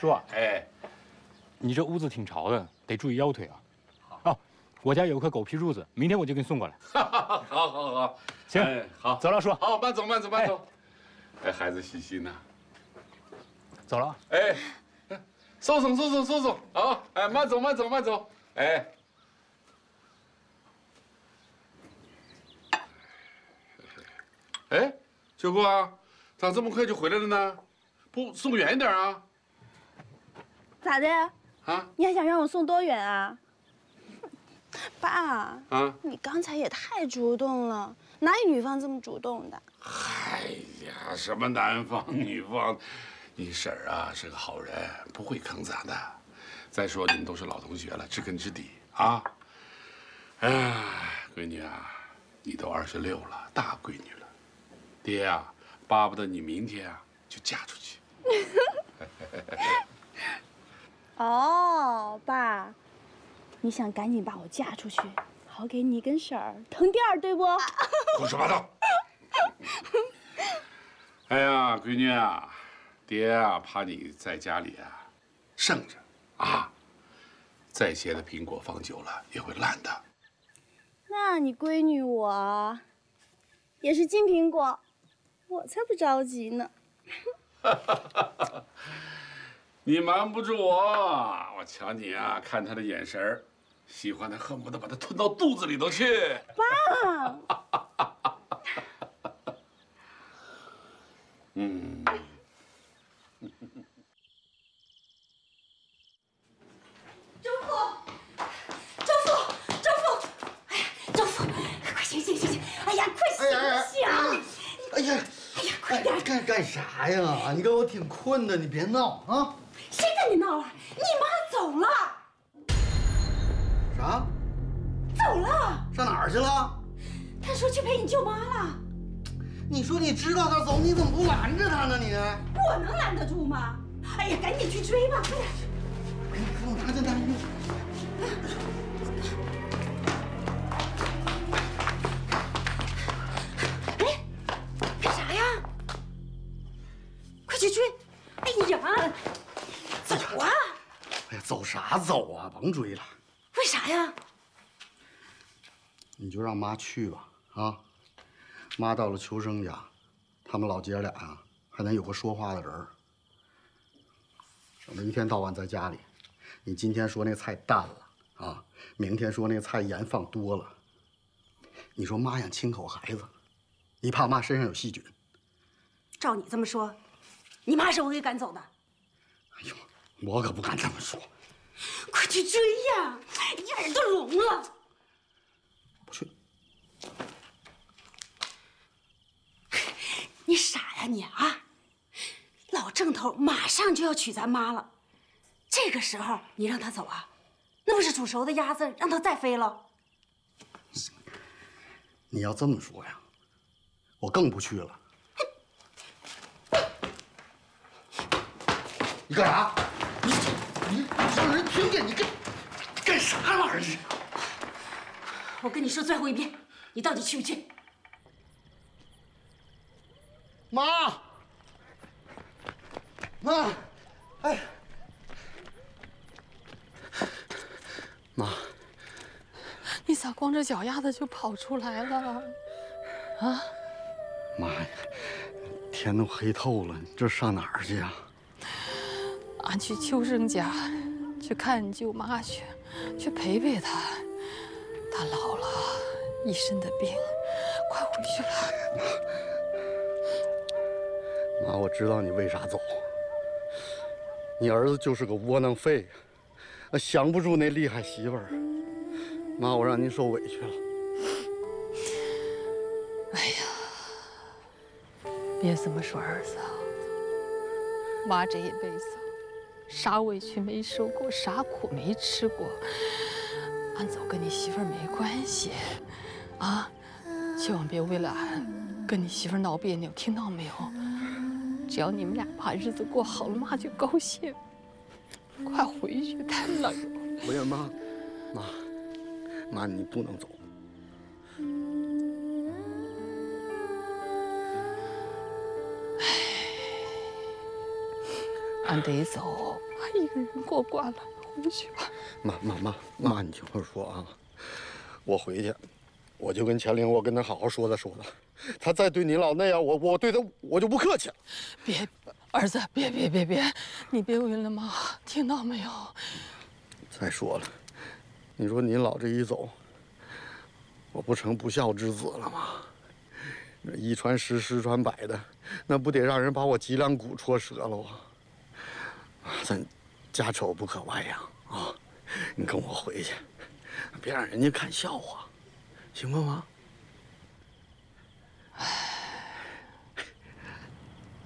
叔啊，哎，你这屋子挺潮的，得注意腰腿啊。哦，我家有一颗狗皮褥子，明天我就给你送过来。好，好，好，行，好，走了，叔。好，慢走，慢走，慢走。 哎，孩子细心呐。走了。哎，收送收送收送啊！哎，慢走慢走慢走。哎，哎，九姑啊，咋这么快就回来了呢？不送远一点啊？咋的？啊？你还想让我送多远啊？爸。啊。你刚才也太主动了，哪有女方这么主动的？ 哎呀，什么男方女方，你婶儿啊是个好人，不会坑咱的。再说你们都是老同学了，知根知底啊。哎呀，闺女啊，你都二十六了，大闺女了。爹呀、啊，巴不得你明天啊就嫁出去。哦，爸，你想赶紧把我嫁出去，好给你跟婶儿腾地儿，对不？胡说八道。 哎呀，闺女啊，爹啊，怕你在家里啊剩着啊，再些的苹果放久了也会烂的。那你闺女我也是金苹果，我才不着急呢。你瞒不住我，我瞧你啊，看她的眼神儿，喜欢她恨不得把她吞到肚子里头去。爸。嗯，周父，周父，周父，哎呀，周父，快醒醒醒醒！哎呀，快醒醒！哎呀，哎呀，快点！干干啥呀？你看我挺困的，你别闹啊！谁跟你闹啊？你妈走了。啥？走了？上哪儿去了？她说去陪你舅妈了。 你说你知道他走，你怎么不拦着他呢？你我能拦得住吗？哎呀，赶紧去追吧，快点！哎，给我拿着拿着。哎，干啥呀？快去追！哎呀，走啊！哎呀，走啥走啊？甭追了。为啥呀？你就让妈去吧，啊。 妈到了秋生家，他们老姐俩啊，还能有个说话的人儿，省得一天到晚在家里。你今天说那菜淡了啊，明天说那菜盐放多了。你说妈想亲口孩子，你怕妈身上有细菌。照你这么说，你妈是我给赶走的。哎呦，我可不敢这么说。快去追呀！眼都聋了。不去。 你傻呀你啊！老郑头马上就要娶咱妈了，这个时候你让他走啊，那不是煮熟的鸭子让他再飞了？你要这么说呀，我更不去了。你干啥？你你让人听见你干干啥玩意儿？我跟你说最后一遍，你到底去不去？ 妈，妈，哎，妈，你咋光着脚丫子就跑出来了？啊！妈呀，天都黑透了，你这上哪儿去呀？俺去秋生家，去看你舅妈去，去陪陪她。她老了，一身的病，快回去吧。 妈，我知道你为啥走。你儿子就是个窝囊废，降不住那厉害媳妇儿。妈，我让您受委屈了。哎呀，别这么说，儿子。妈这一辈子，啥委屈没受过，啥苦没吃过。俺走跟你媳妇儿没关系，啊，千万别为了俺跟你媳妇儿闹别扭，听到没有？只要你们俩把日子过好了，妈就高兴。快回去，太冷了。不是妈，妈，妈你不能走。哎，俺得走，俺一个人过惯了，回去吧。妈妈妈妈，你听我说啊，我回去。 我就跟钱玲，我跟他好好说他说他，他再对你老那样，我我对他我就不客气了。别，儿子，别别别别，你别为了妈，听到没有？再说了，你说你老这一走，我不成不孝之子了吗？一传十，十传百的，那不得让人把我脊梁骨戳折了啊！咱家丑不可外扬啊！你跟我回去，别让人家看笑话。 行吗，妈？哎，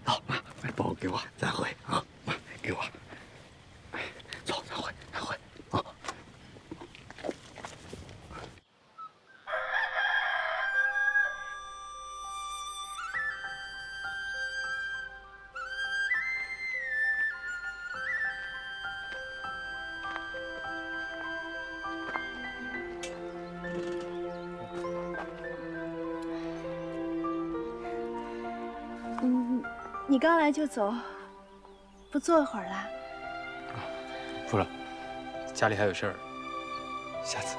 走，妈，把包给我，咱回啊，妈，给我。哎，走，咱回，咱回啊。你刚来就走，不坐一会儿啦？啊，不了，家里还有事儿，下次。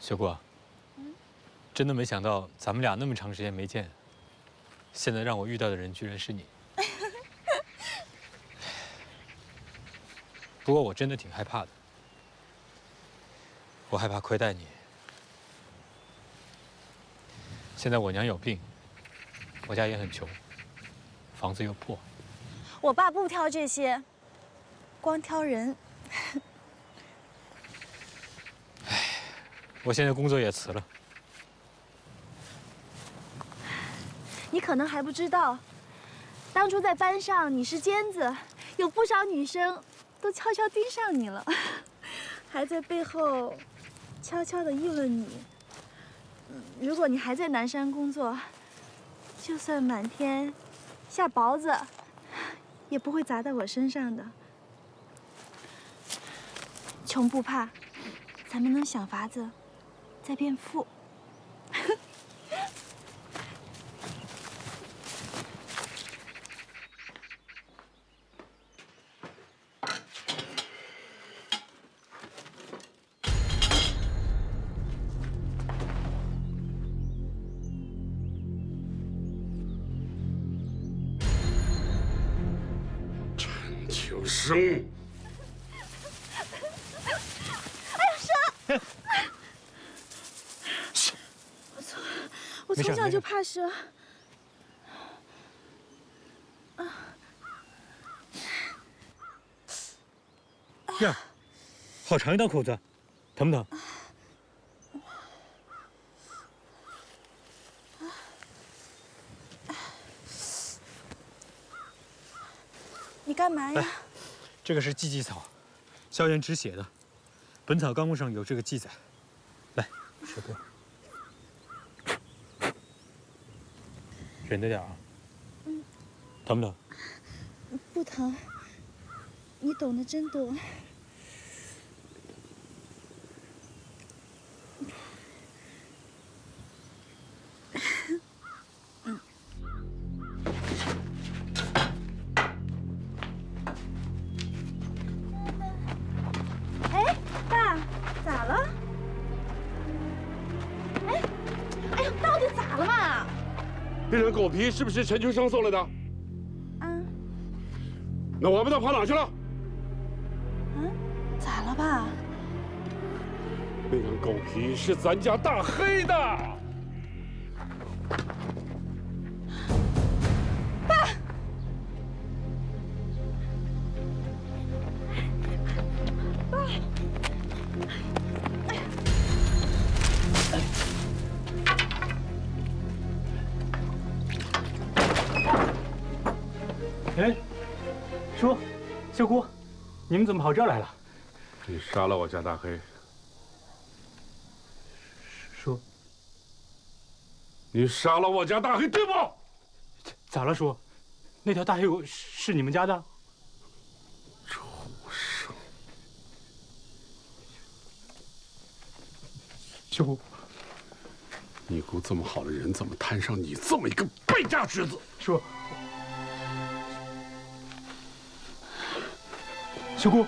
小郭，真的没想到咱们俩那么长时间没见，现在让我遇到的人居然是你。不过我真的挺害怕的，我害怕亏待你。现在我娘有病，我家也很穷，房子又破。我爸不挑这些，光挑人。 我现在工作也辞了。你可能还不知道，当初在班上你是尖子，有不少女生都悄悄盯上你了，还在背后悄悄地议论你。如果你还在南山工作，就算满天下雹子，也不会砸到我身上的。穷不怕，咱们能想法子。 在变富。陈秋生。 我从小就怕蛇。啊！呀，好长一道口子，疼不疼？你干嘛呀？这个是济济草，消炎止血的，《本草纲目》上有这个记载。来，水哥。忍着点啊。嗯。疼不疼？不疼。你懂得真多。嗯。哎，爸，咋了？哎，哎呀，到底咋了嘛？那张狗皮是不是陈秋生送来的？嗯。那王八蛋跑哪去了？ 爸，那张狗皮是咱家大黑的。爸，爸，哎，叔，小姑，你们怎么跑这儿来了？ 你杀了我家大黑，叔。你杀了我家大黑，对不？咋了，叔？那条大黑狗是你们家的？畜生！小姑，你姑这么好的人，怎么摊上你这么一个败家侄子？叔，小姑。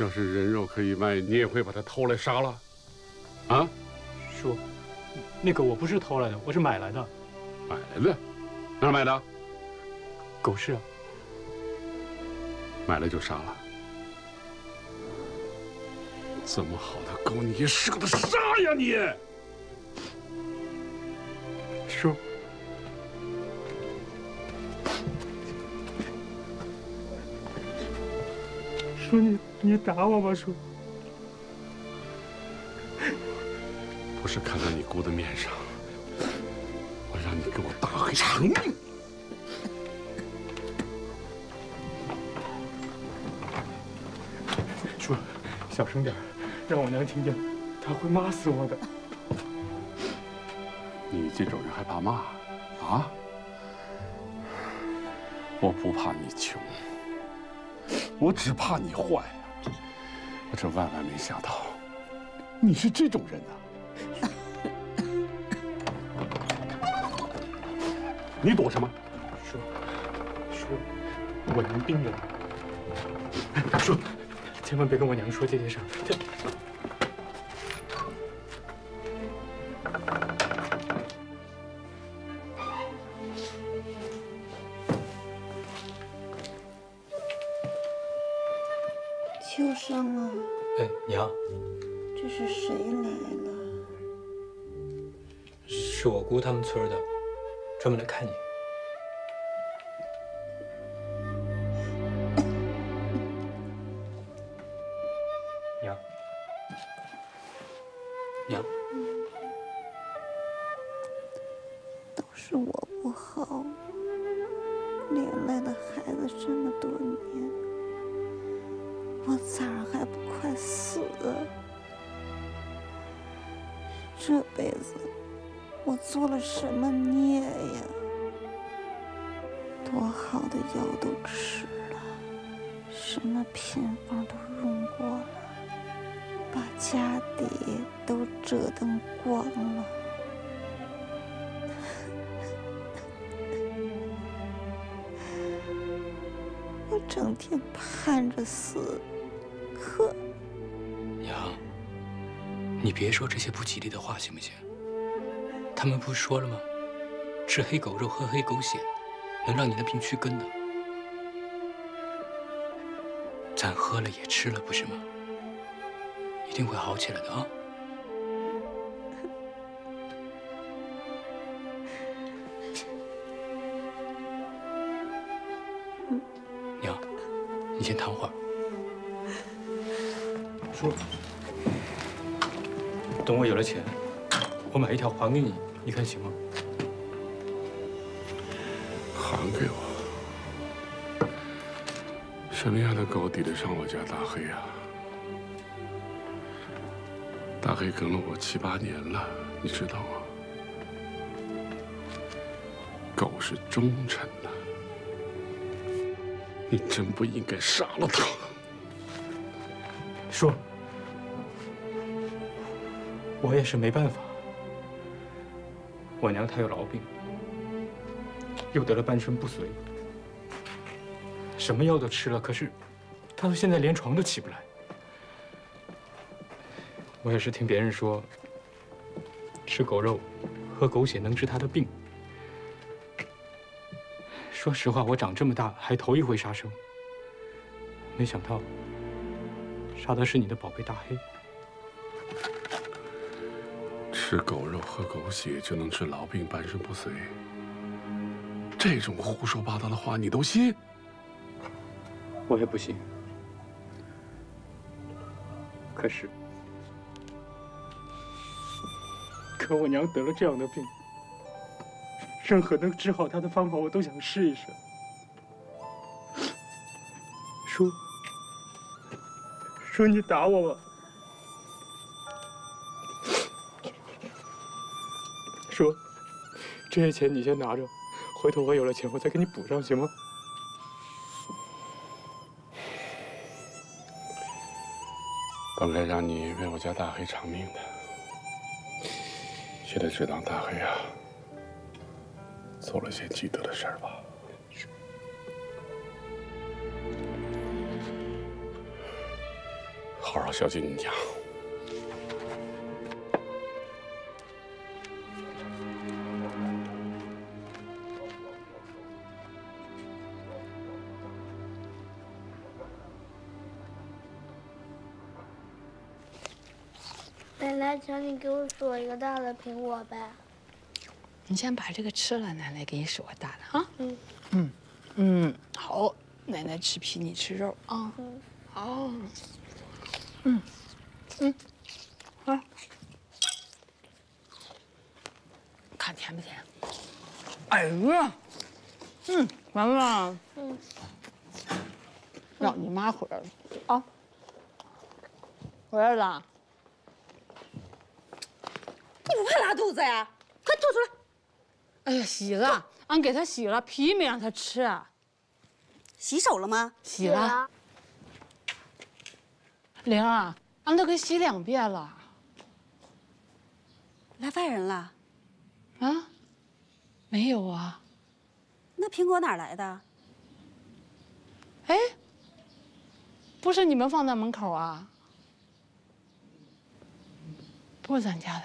要是人肉可以卖，你也会把它偷来杀了，啊？叔，那狗我不是偷来的，我是买来的。买来的？哪儿买的？狗市啊。买来就杀了？这么好的狗，你也舍得杀呀你？叔，叔你。 你打我吧，叔！不是看在你姑的面上，我让你给我大黑偿命！叔，小声点，让我娘听见，她会骂死我的。你这种人还怕骂啊？我不怕你穷，我只怕你坏。 我这万万没想到，你是这种人呐！你躲什么？叔，叔，我娘病了。叔，千万别跟我娘说这些事儿。 他们村的，专门来看你。娘，娘，都是我不好，连累了孩子这么多年，我咋还不快死啊？这辈子。 我做了什么孽呀？多好的药都吃了，什么偏方都用过了，把家底都折腾光了。我整天盼着死，可……娘，你别说这些不吉利的话，行不行？ 他们不是说了吗？吃黑狗肉，喝黑狗血，能让你的病去根的。咱喝了也吃了，不是吗？一定会好起来的啊！娘，你先躺会儿。叔，等我有了钱，我买一条还给你。 你看行吗？还给我！什么样的狗抵得上我家大黑啊？大概跟了我七八年了，你知道吗？狗是忠诚的，你真不应该杀了它。叔，我也是没办法。我娘她有痨病，又得了半身不遂，什么药都吃了，可是她到现在连床都起不来。 我也是听别人说，吃狗肉、喝狗血能治他的病。说实话，我长这么大还头一回杀生，没想到杀的是你的宝贝大黑。吃狗肉、喝狗血就能治痨病、半身不遂，这种胡说八道的话你都信？我也不信，可是。 可我娘得了这样的病，任何能治好她的方法我都想试一试。叔，叔你打我吧。叔，这些钱你先拿着，回头我有了钱我再给你补上，行吗？本该让你为我家大黑偿命的。 现在只当大黑啊，做了些积德的事儿吧。好好孝敬你娘。奶奶，请你给我数一个大的苹果呗。你先把这个吃了，奶奶给你数个大的啊。嗯嗯嗯，好，奶奶吃皮，你吃肉啊。嗯，好。嗯嗯，啊，看甜不甜？哎呀，嗯，完了。嗯，让你妈回来了啊。回来了。 你不怕拉肚子呀？快吐出来！哎呀，洗了，俺给他洗了，皮没让他吃啊。洗手了吗？洗了。玲儿，俺都给洗两遍了。来外人了？啊？没有啊。那苹果哪来的？哎，不是你们放在门口啊？不是咱家的。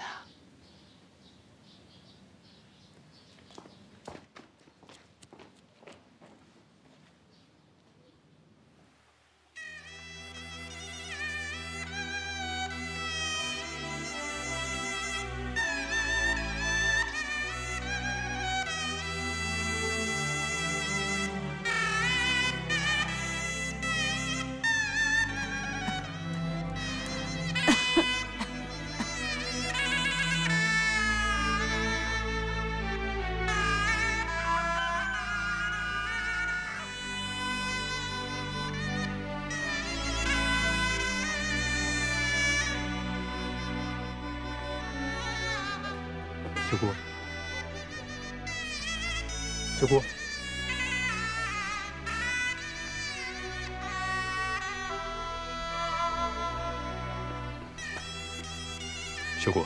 九姑，九姑，九姑，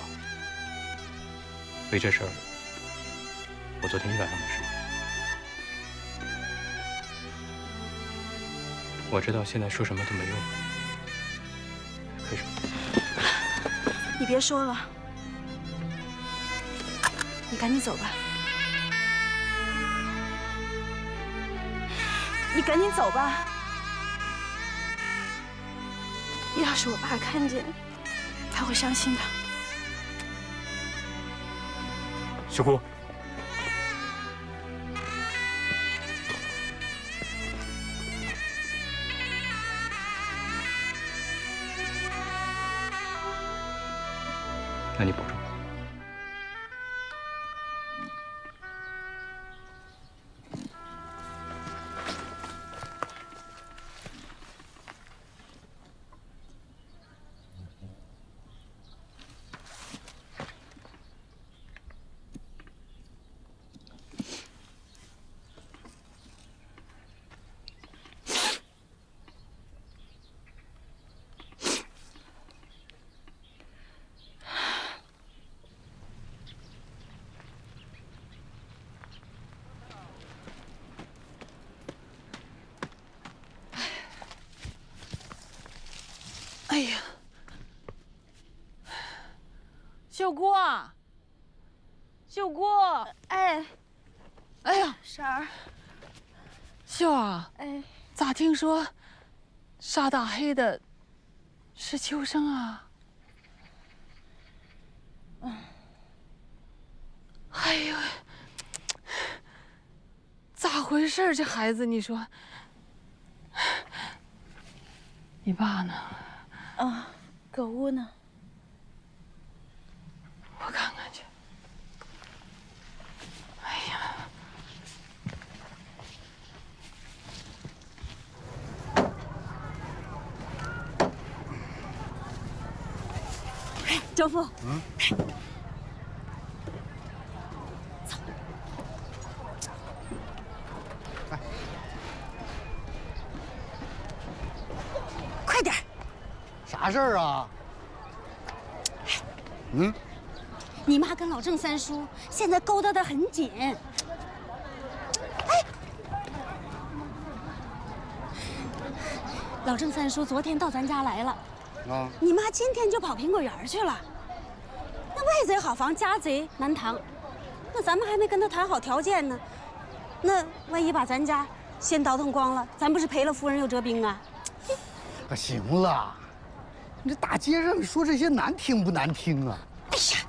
为这事儿，我昨天一晚上没睡。我知道现在说什么都没用，可是，你别说了。 你赶紧走吧！你赶紧走吧！要是我爸看见，他会伤心的。小姑，那你保重。哎呀，秀姑，秀姑，哎，哎呀，婶儿，秀儿，哎，咋听说杀大黑的是秋生啊？嗯，哎呦，咋回事？这孩子，你说？ 你爸呢？啊，搁屋呢。我看看去。哎呀！哎，张父。嗯。走。哎。 快点！啥事儿啊？嗯，你妈跟老郑三叔现在勾搭得很紧。哎，老郑三叔昨天到咱家来了，啊，你妈今天就跑苹果园去了。那外贼好防，家贼难防。那咱们还没跟他谈好条件呢，那万一把咱家先倒腾光了，咱不是赔了夫人又折兵啊？ 可行了，你这大街上你说这些难听不难听啊？哎呀，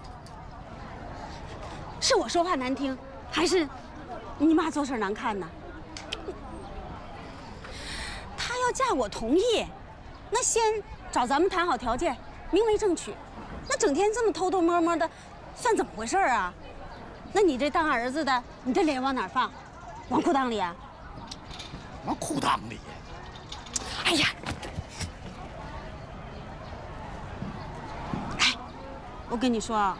是我说话难听，还是你妈做事难看呢？她要嫁我同意，那先找咱们谈好条件，明媒正娶。那整天这么偷偷摸摸的，算怎么回事啊？那你这当儿子的，你这脸往哪放？往裤裆里啊？往裤裆里？哎呀！ 我跟你说啊，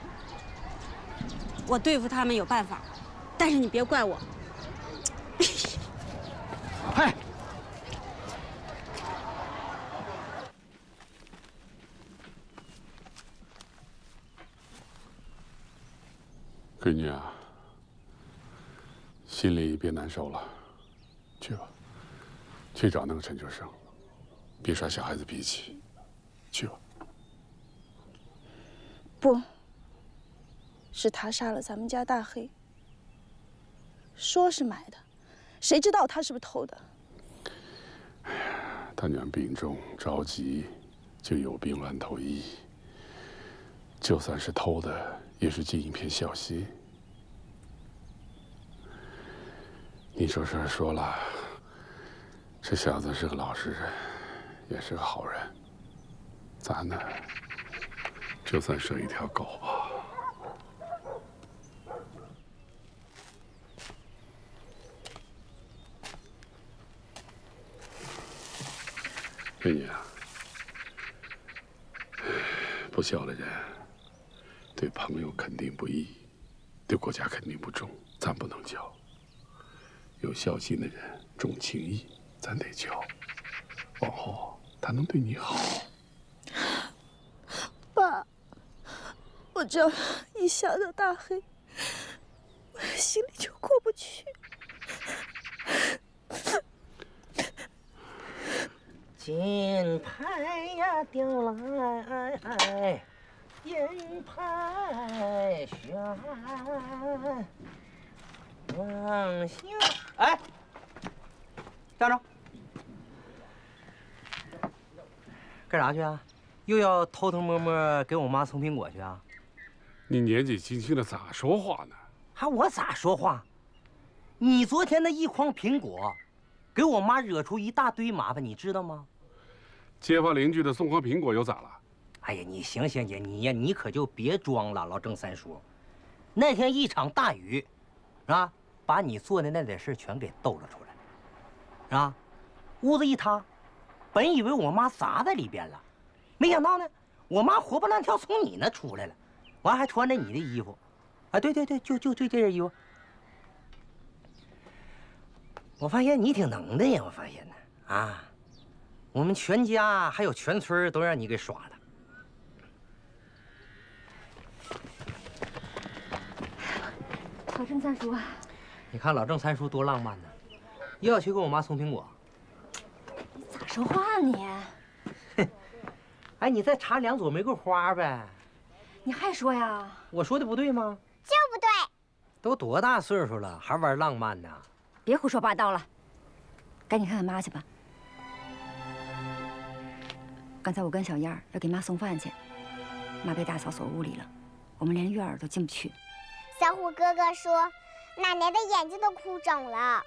我对付他们有办法，但是你别怪我。哎，闺女啊，心里别难受了，去吧，去找那个陈秋生，别耍小孩子脾气，去吧。 不，是他杀了咱们家大黑。说是买的，谁知道他是不是偷的？哎呀，他娘病重，着急，就有病乱投医。就算是偷的，也是尽一片孝心。你说是说了，这小子是个老实人，也是个好人。咱呢？ 就算剩一条狗吧。闺女啊，不孝的人，对朋友肯定不义，对国家肯定不忠，咱不能教。有孝心的人重情义，咱得教。往后他能对你好。爸。 我只要一想到大黑，我心里就过不去。金牌呀叼来，银牌悬，往下。哎，站住！干啥去啊？又要偷偷摸摸给我妈送苹果去啊？ 你年纪轻轻的咋说话呢？还我咋说话？你昨天那一筐苹果，给我妈惹出一大堆麻烦，你知道吗？街坊邻居的送筐苹果又咋了？哎呀，你行行行，你呀，你可就别装了，老郑三叔。那天一场大雨，啊，把你做的那点事全给抖了出来，啊，屋子一塌，本以为我妈砸在里边了，没想到呢，我妈活蹦乱跳从你那出来了。 完还穿着你的衣服，啊，对对对，就就就这件衣服。我发现你挺能的呀，我发现呢，啊，我们全家还有全村都让你给耍了。老郑三叔啊，你看老郑三叔多浪漫呢，又要去给我妈送苹果。你咋说话呢？哼，哎，你再插两朵玫瑰花呗。你还说呀？我说的不对吗？就不对。都多大岁数了，还玩浪漫呢？别胡说八道了，赶紧看看妈去吧。刚才我跟小燕儿要给妈送饭去，妈被大嫂锁屋里了，我们连院儿都进不去。小虎哥哥说，奶奶的眼睛都哭肿了。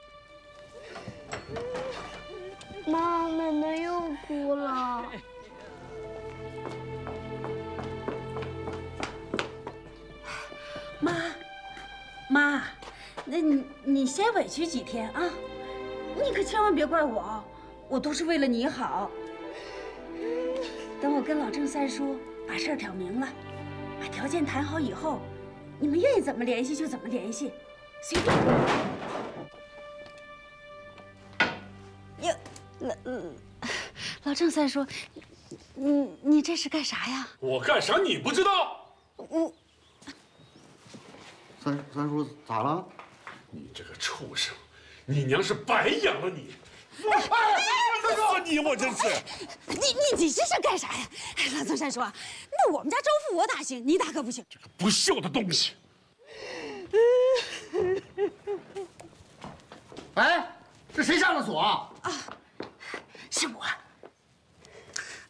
妈，奶奶又哭了。妈，妈，那你你先委屈几天啊，你可千万别怪我，我都是为了你好。等我跟老郑三叔把事儿挑明了，把条件谈好以后，你们愿意怎么联系就怎么联系，随便。 老郑三叔，你你这是干啥呀？我干啥你不知道？我三三叔咋了？你这个畜生，你娘是白养了你！我哎，三叔你我真是……你你你这是干啥呀？老郑三叔，那我们家周富我打行，你打可不行。这个不孝的东西！哎，这谁上的锁啊？啊，是我。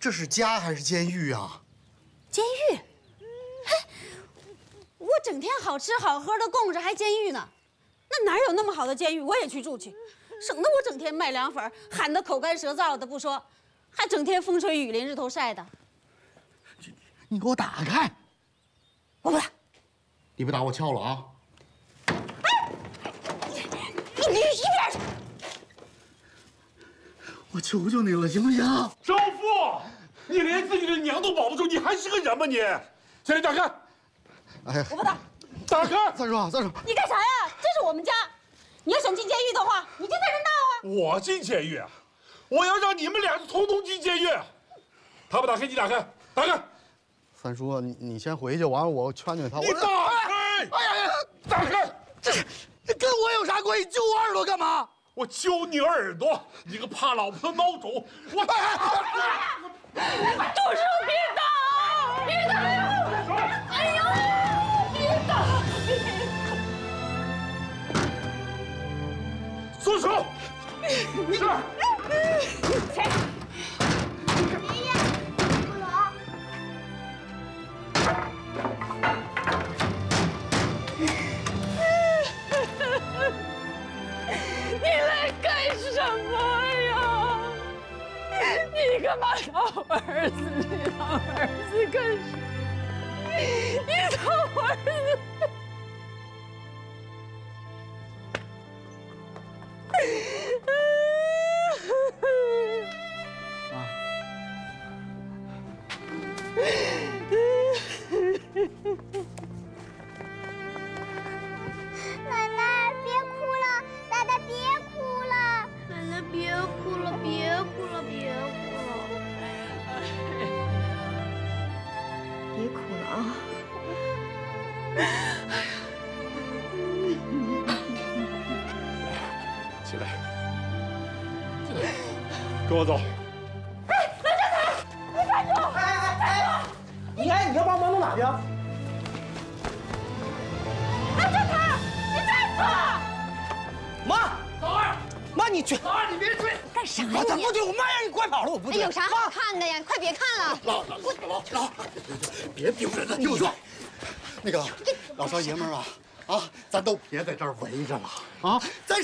这是家还是监狱啊？监狱！我整天好吃好喝的供着，还监狱呢？那哪有那么好的监狱？我也去住去，省得我整天卖凉粉，喊得口干舌燥的不说，还整天风吹雨淋、日头晒的。你你给我打开！我不打。你不打我撬了啊！哎，你你一边去！我求求你了，行不行？周富。 你连自己的娘都保不住，你还是个人吗你？谁来打开？哎，我不打。打开！三叔，三叔，你干啥呀？这是我们家，你要想进监狱的话，你就在这闹啊！我进监狱，我要让你们俩统统进监狱。他不打开，你打开，打开。三叔，你你先回去，完了我劝劝他。你打开！哎呀呀，打开！这这跟我有啥关系？揪我耳朵干嘛？我揪你耳朵，你个怕老婆的孬种！我。住手！别打！别打呀！哎呦！别打！松手！是。谁？爷爷，不能！你来干什么？ 你干嘛打我儿子？你打我儿子干什么？你打我儿子！啊！奶奶别哭了，奶奶别哭了，奶奶别哭了，别哭了，别哭了。 别哭了啊！起来，起来，跟我走。哎，老郑才，你站住！哎哎哎！你哎，你要把我弄哪去？老郑才，你站住！妈，老二，妈你追，老二你别追。 干啥呀？我怎么不追？我妈让你拐跑了，我不追。有啥好看的呀？快别看了！老老老老，别丢人了！听我说，那个老少爷们儿啊啊，咱都别在这儿围着了啊！咱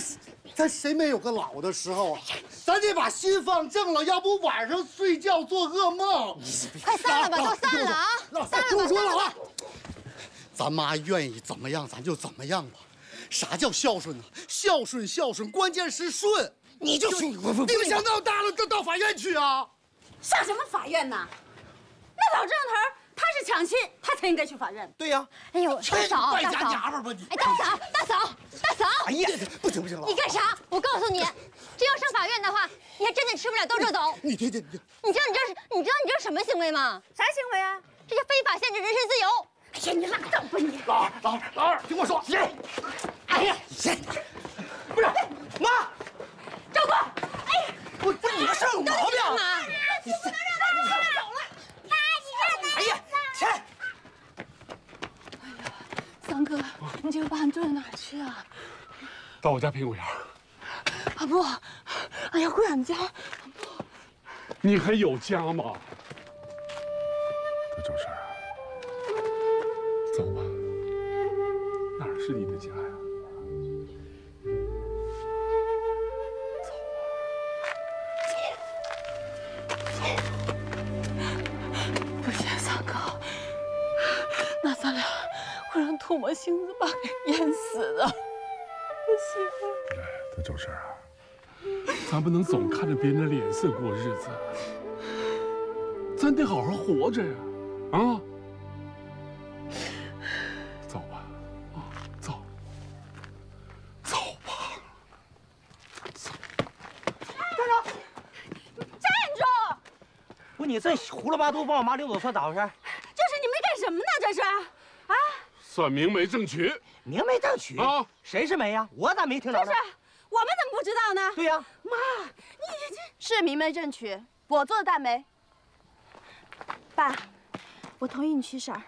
咱谁没有个老的时候啊？咱得把心放正了，要不晚上睡觉做噩梦。快散了吧，都散了啊！散了吧，听我说，老二，咱妈愿意怎么样咱就怎么样吧。啥叫孝顺呢？孝顺孝顺，关键是顺。 你就你们想闹大了，就到法院去啊！上什么法院呢？那老郑头他是抢亲，他才应该去法院。对呀。哎呦，大嫂，败家娘们吧你！哎，大嫂，大嫂，大嫂！哎呀，不行不行了！你干啥？我告诉你，这要上法院的话，你还真得吃不了兜着走。你听听，你知道你这是你知道你这是什么行为吗？啥行为啊？这叫非法限制人身自由！哎呀，你拉倒吧你！老二，老二，老二，听我说，谁？哎呀，谁？不是妈。 赵哥，哎呀，我不是你个事儿有毛病，你不能让他们走了。哎，去啊？到我家屁股眼儿。阿布，哎呀，回俺们家。阿布，你还有家吗？德正事儿，走吧，哪儿是你的家呀？ 唾沫星子把给淹死的，不行。哎，德正事儿啊，咱不能总看着别人的脸色过日子，咱得好好活着呀，啊！走吧，啊，走，走吧，走。站住！站住！不是你这胡了八嘟把我妈溜走算咋回事？就是你们干什么呢？这是啊！ 算明媒正娶，明媒正娶啊！谁是媒呀？我咋没听着？就是我们怎么不知道呢？对呀，妈，你这是明媒正娶，我做的大媒。爸，我同意你娶婶儿，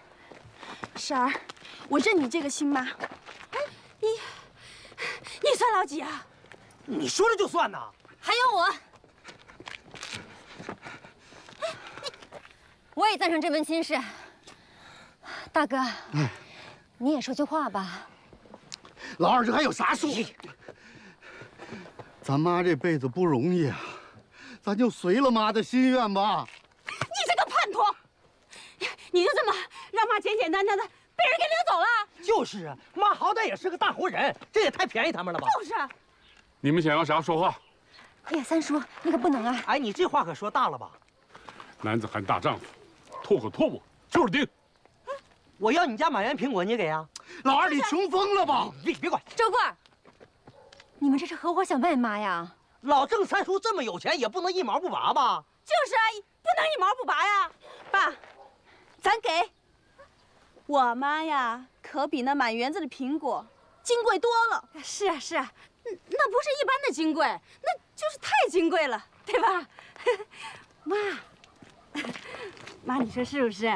婶儿，我认你这个亲妈。哎，你你算老几啊？你说了就算呐？还有我，我也赞成这门亲事。大哥。 你也说句话吧，老二这还有啥说？咱妈这辈子不容易啊，咱就随了妈的心愿吧。你这个叛徒，你就这么让妈简简单单的被人给领走了？就是啊，妈好歹也是个大活人，这也太便宜他们了吧？就是。你们想要啥说话？哎呀，三叔，你可不能啊！哎，你这话可说大了吧？男子汉大丈夫，唾口唾沫就是钉。 我要你家满园苹果，你给呀？老二，你穷疯了吧？你别管。周贵，你们这是合伙想卖妈呀？老郑三叔这么有钱，也不能一毛不拔吧？就是啊，不能一毛不拔呀。爸，咱给。我妈呀，可比那满园子的苹果金贵多了。是啊，是啊，那不是一般的金贵，那就是太金贵了，对吧？妈，妈，你说是不是？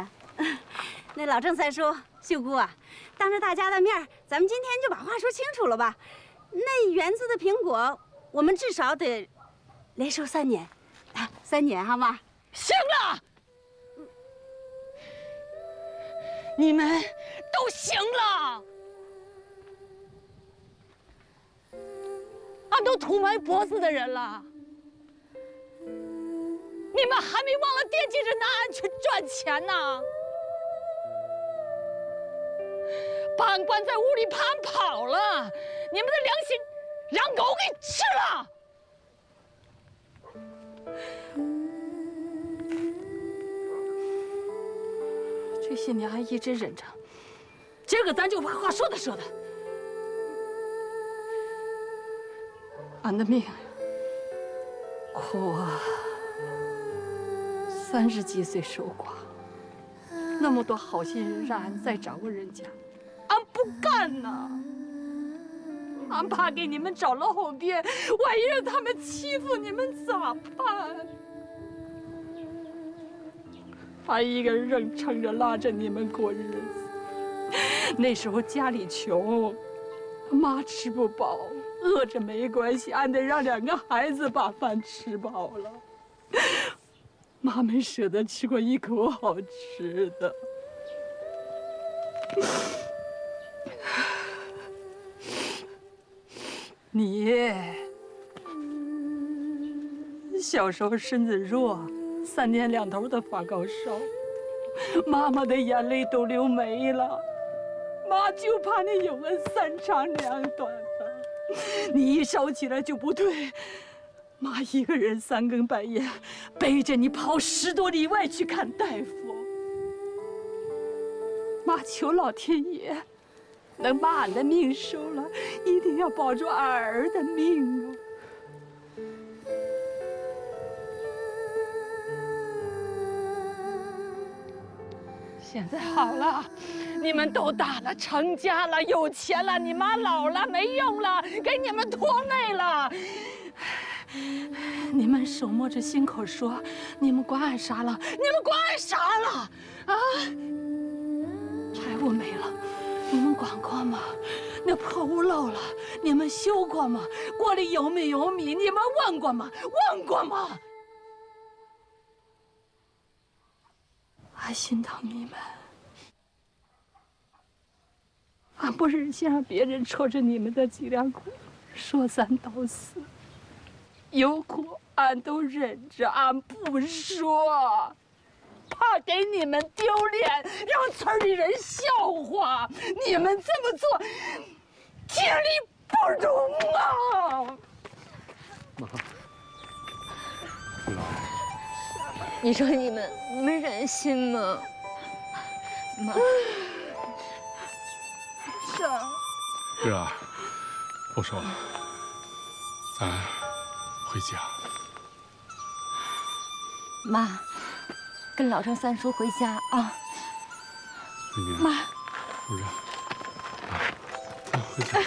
那老郑三叔、秀姑啊，当着大家的面，咱们今天就把话说清楚了吧？那园子的苹果，我们至少得连收三年，啊，三年哈妈。行了，你们都行了，俺都吐埋脖子的人了，你们还没忘了惦记着拿俺去赚钱呢。 把俺关在屋里，怕俺跑了，你们的良心让狗给吃了。这些年俺一直忍着，今儿个咱就把话说的说的。俺的命苦啊，三十几岁守寡，那么多好心人让俺再掌握人家。 俺不干呐！俺怕给你们找了后爹，万一让他们欺负你们咋办？俺一个人硬撑着拉着你们过日子。那时候家里穷，妈吃不饱，饿着没关系，俺得让两个孩子把饭吃饱了。妈没舍得吃过一口好吃的。 你小时候身子弱，三天两头的发高烧，妈妈的眼泪都流没了。妈就怕你有个三长两短的，你一烧起来就不对，妈一个人三更半夜背着你跑十多里外去看大夫。妈求老天爷。 能把俺的命收了，一定要保住俺儿的命啊！现在好了，你们都大了，成家了，有钱了，你妈老了没用了，给你们拖累了。你们手摸着心口说，你们管俺啥了？你们管俺啥了？啊！财务没了。 你们管过吗？那破屋漏了，你们修过吗？锅里有没有米？你们问过吗？问过吗？俺心疼你们，俺不忍心让别人戳着你们的脊梁骨，说三道四。有苦俺都忍着，俺不说。 怕给你们丢脸，让村里人笑话。你们这么做，天理不容啊！妈，你说你们没忍心吗？妈，是啊。是啊，不说了，咱回家。妈。 跟老张三叔回家啊！妈，不是，啊，回家。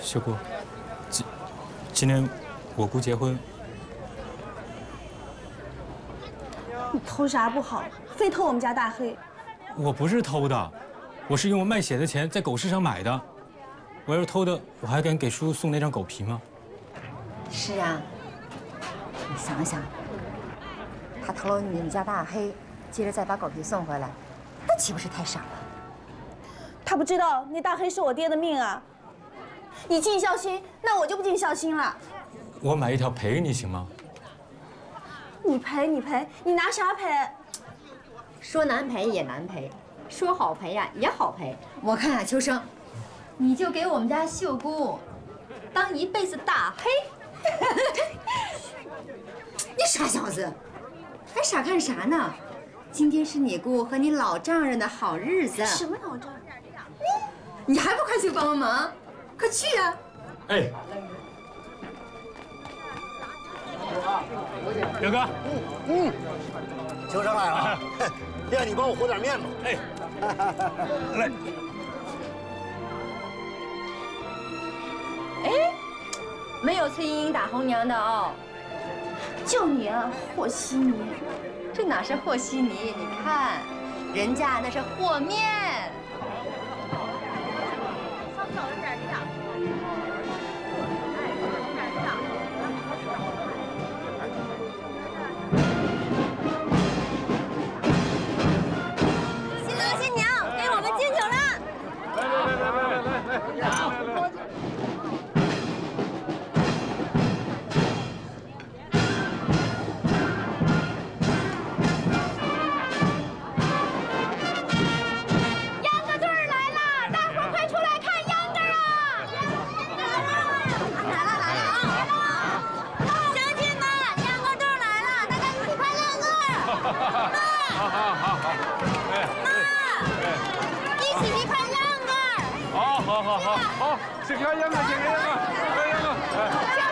小姑，今今天我姑结婚，你偷啥不好，非偷我们家大黑？我不是偷的，我是用我卖血的钱在狗市上买的。我要是偷的，我还敢给叔送那张狗皮吗？是啊，你想想，他偷了你们家大黑，接着再把狗皮送回来，那岂不是太傻了？他不知道那大黑是我爹的命啊！ 你尽孝心，那我就不尽孝心了。我买一条赔你行吗？你赔你赔，你拿啥赔？说难赔也难赔，说好赔呀也好赔。我看啊，秋生，你就给我们家秀姑当一辈子大黑。你傻小子，还傻干啥呢？今天是你姑和你老丈人的好日子。什么老丈人？你你还不快去帮帮忙？ 快去呀！哎，表哥，嗯嗯，秋生来了，爹，你帮我和点面吧。哎，来。哎，没有崔莺莺打红娘的哦。就你啊，和稀泥。这哪是和稀泥？你看，人家那是和面。 好好好好，去看秧歌，去看秧歌，看秧歌。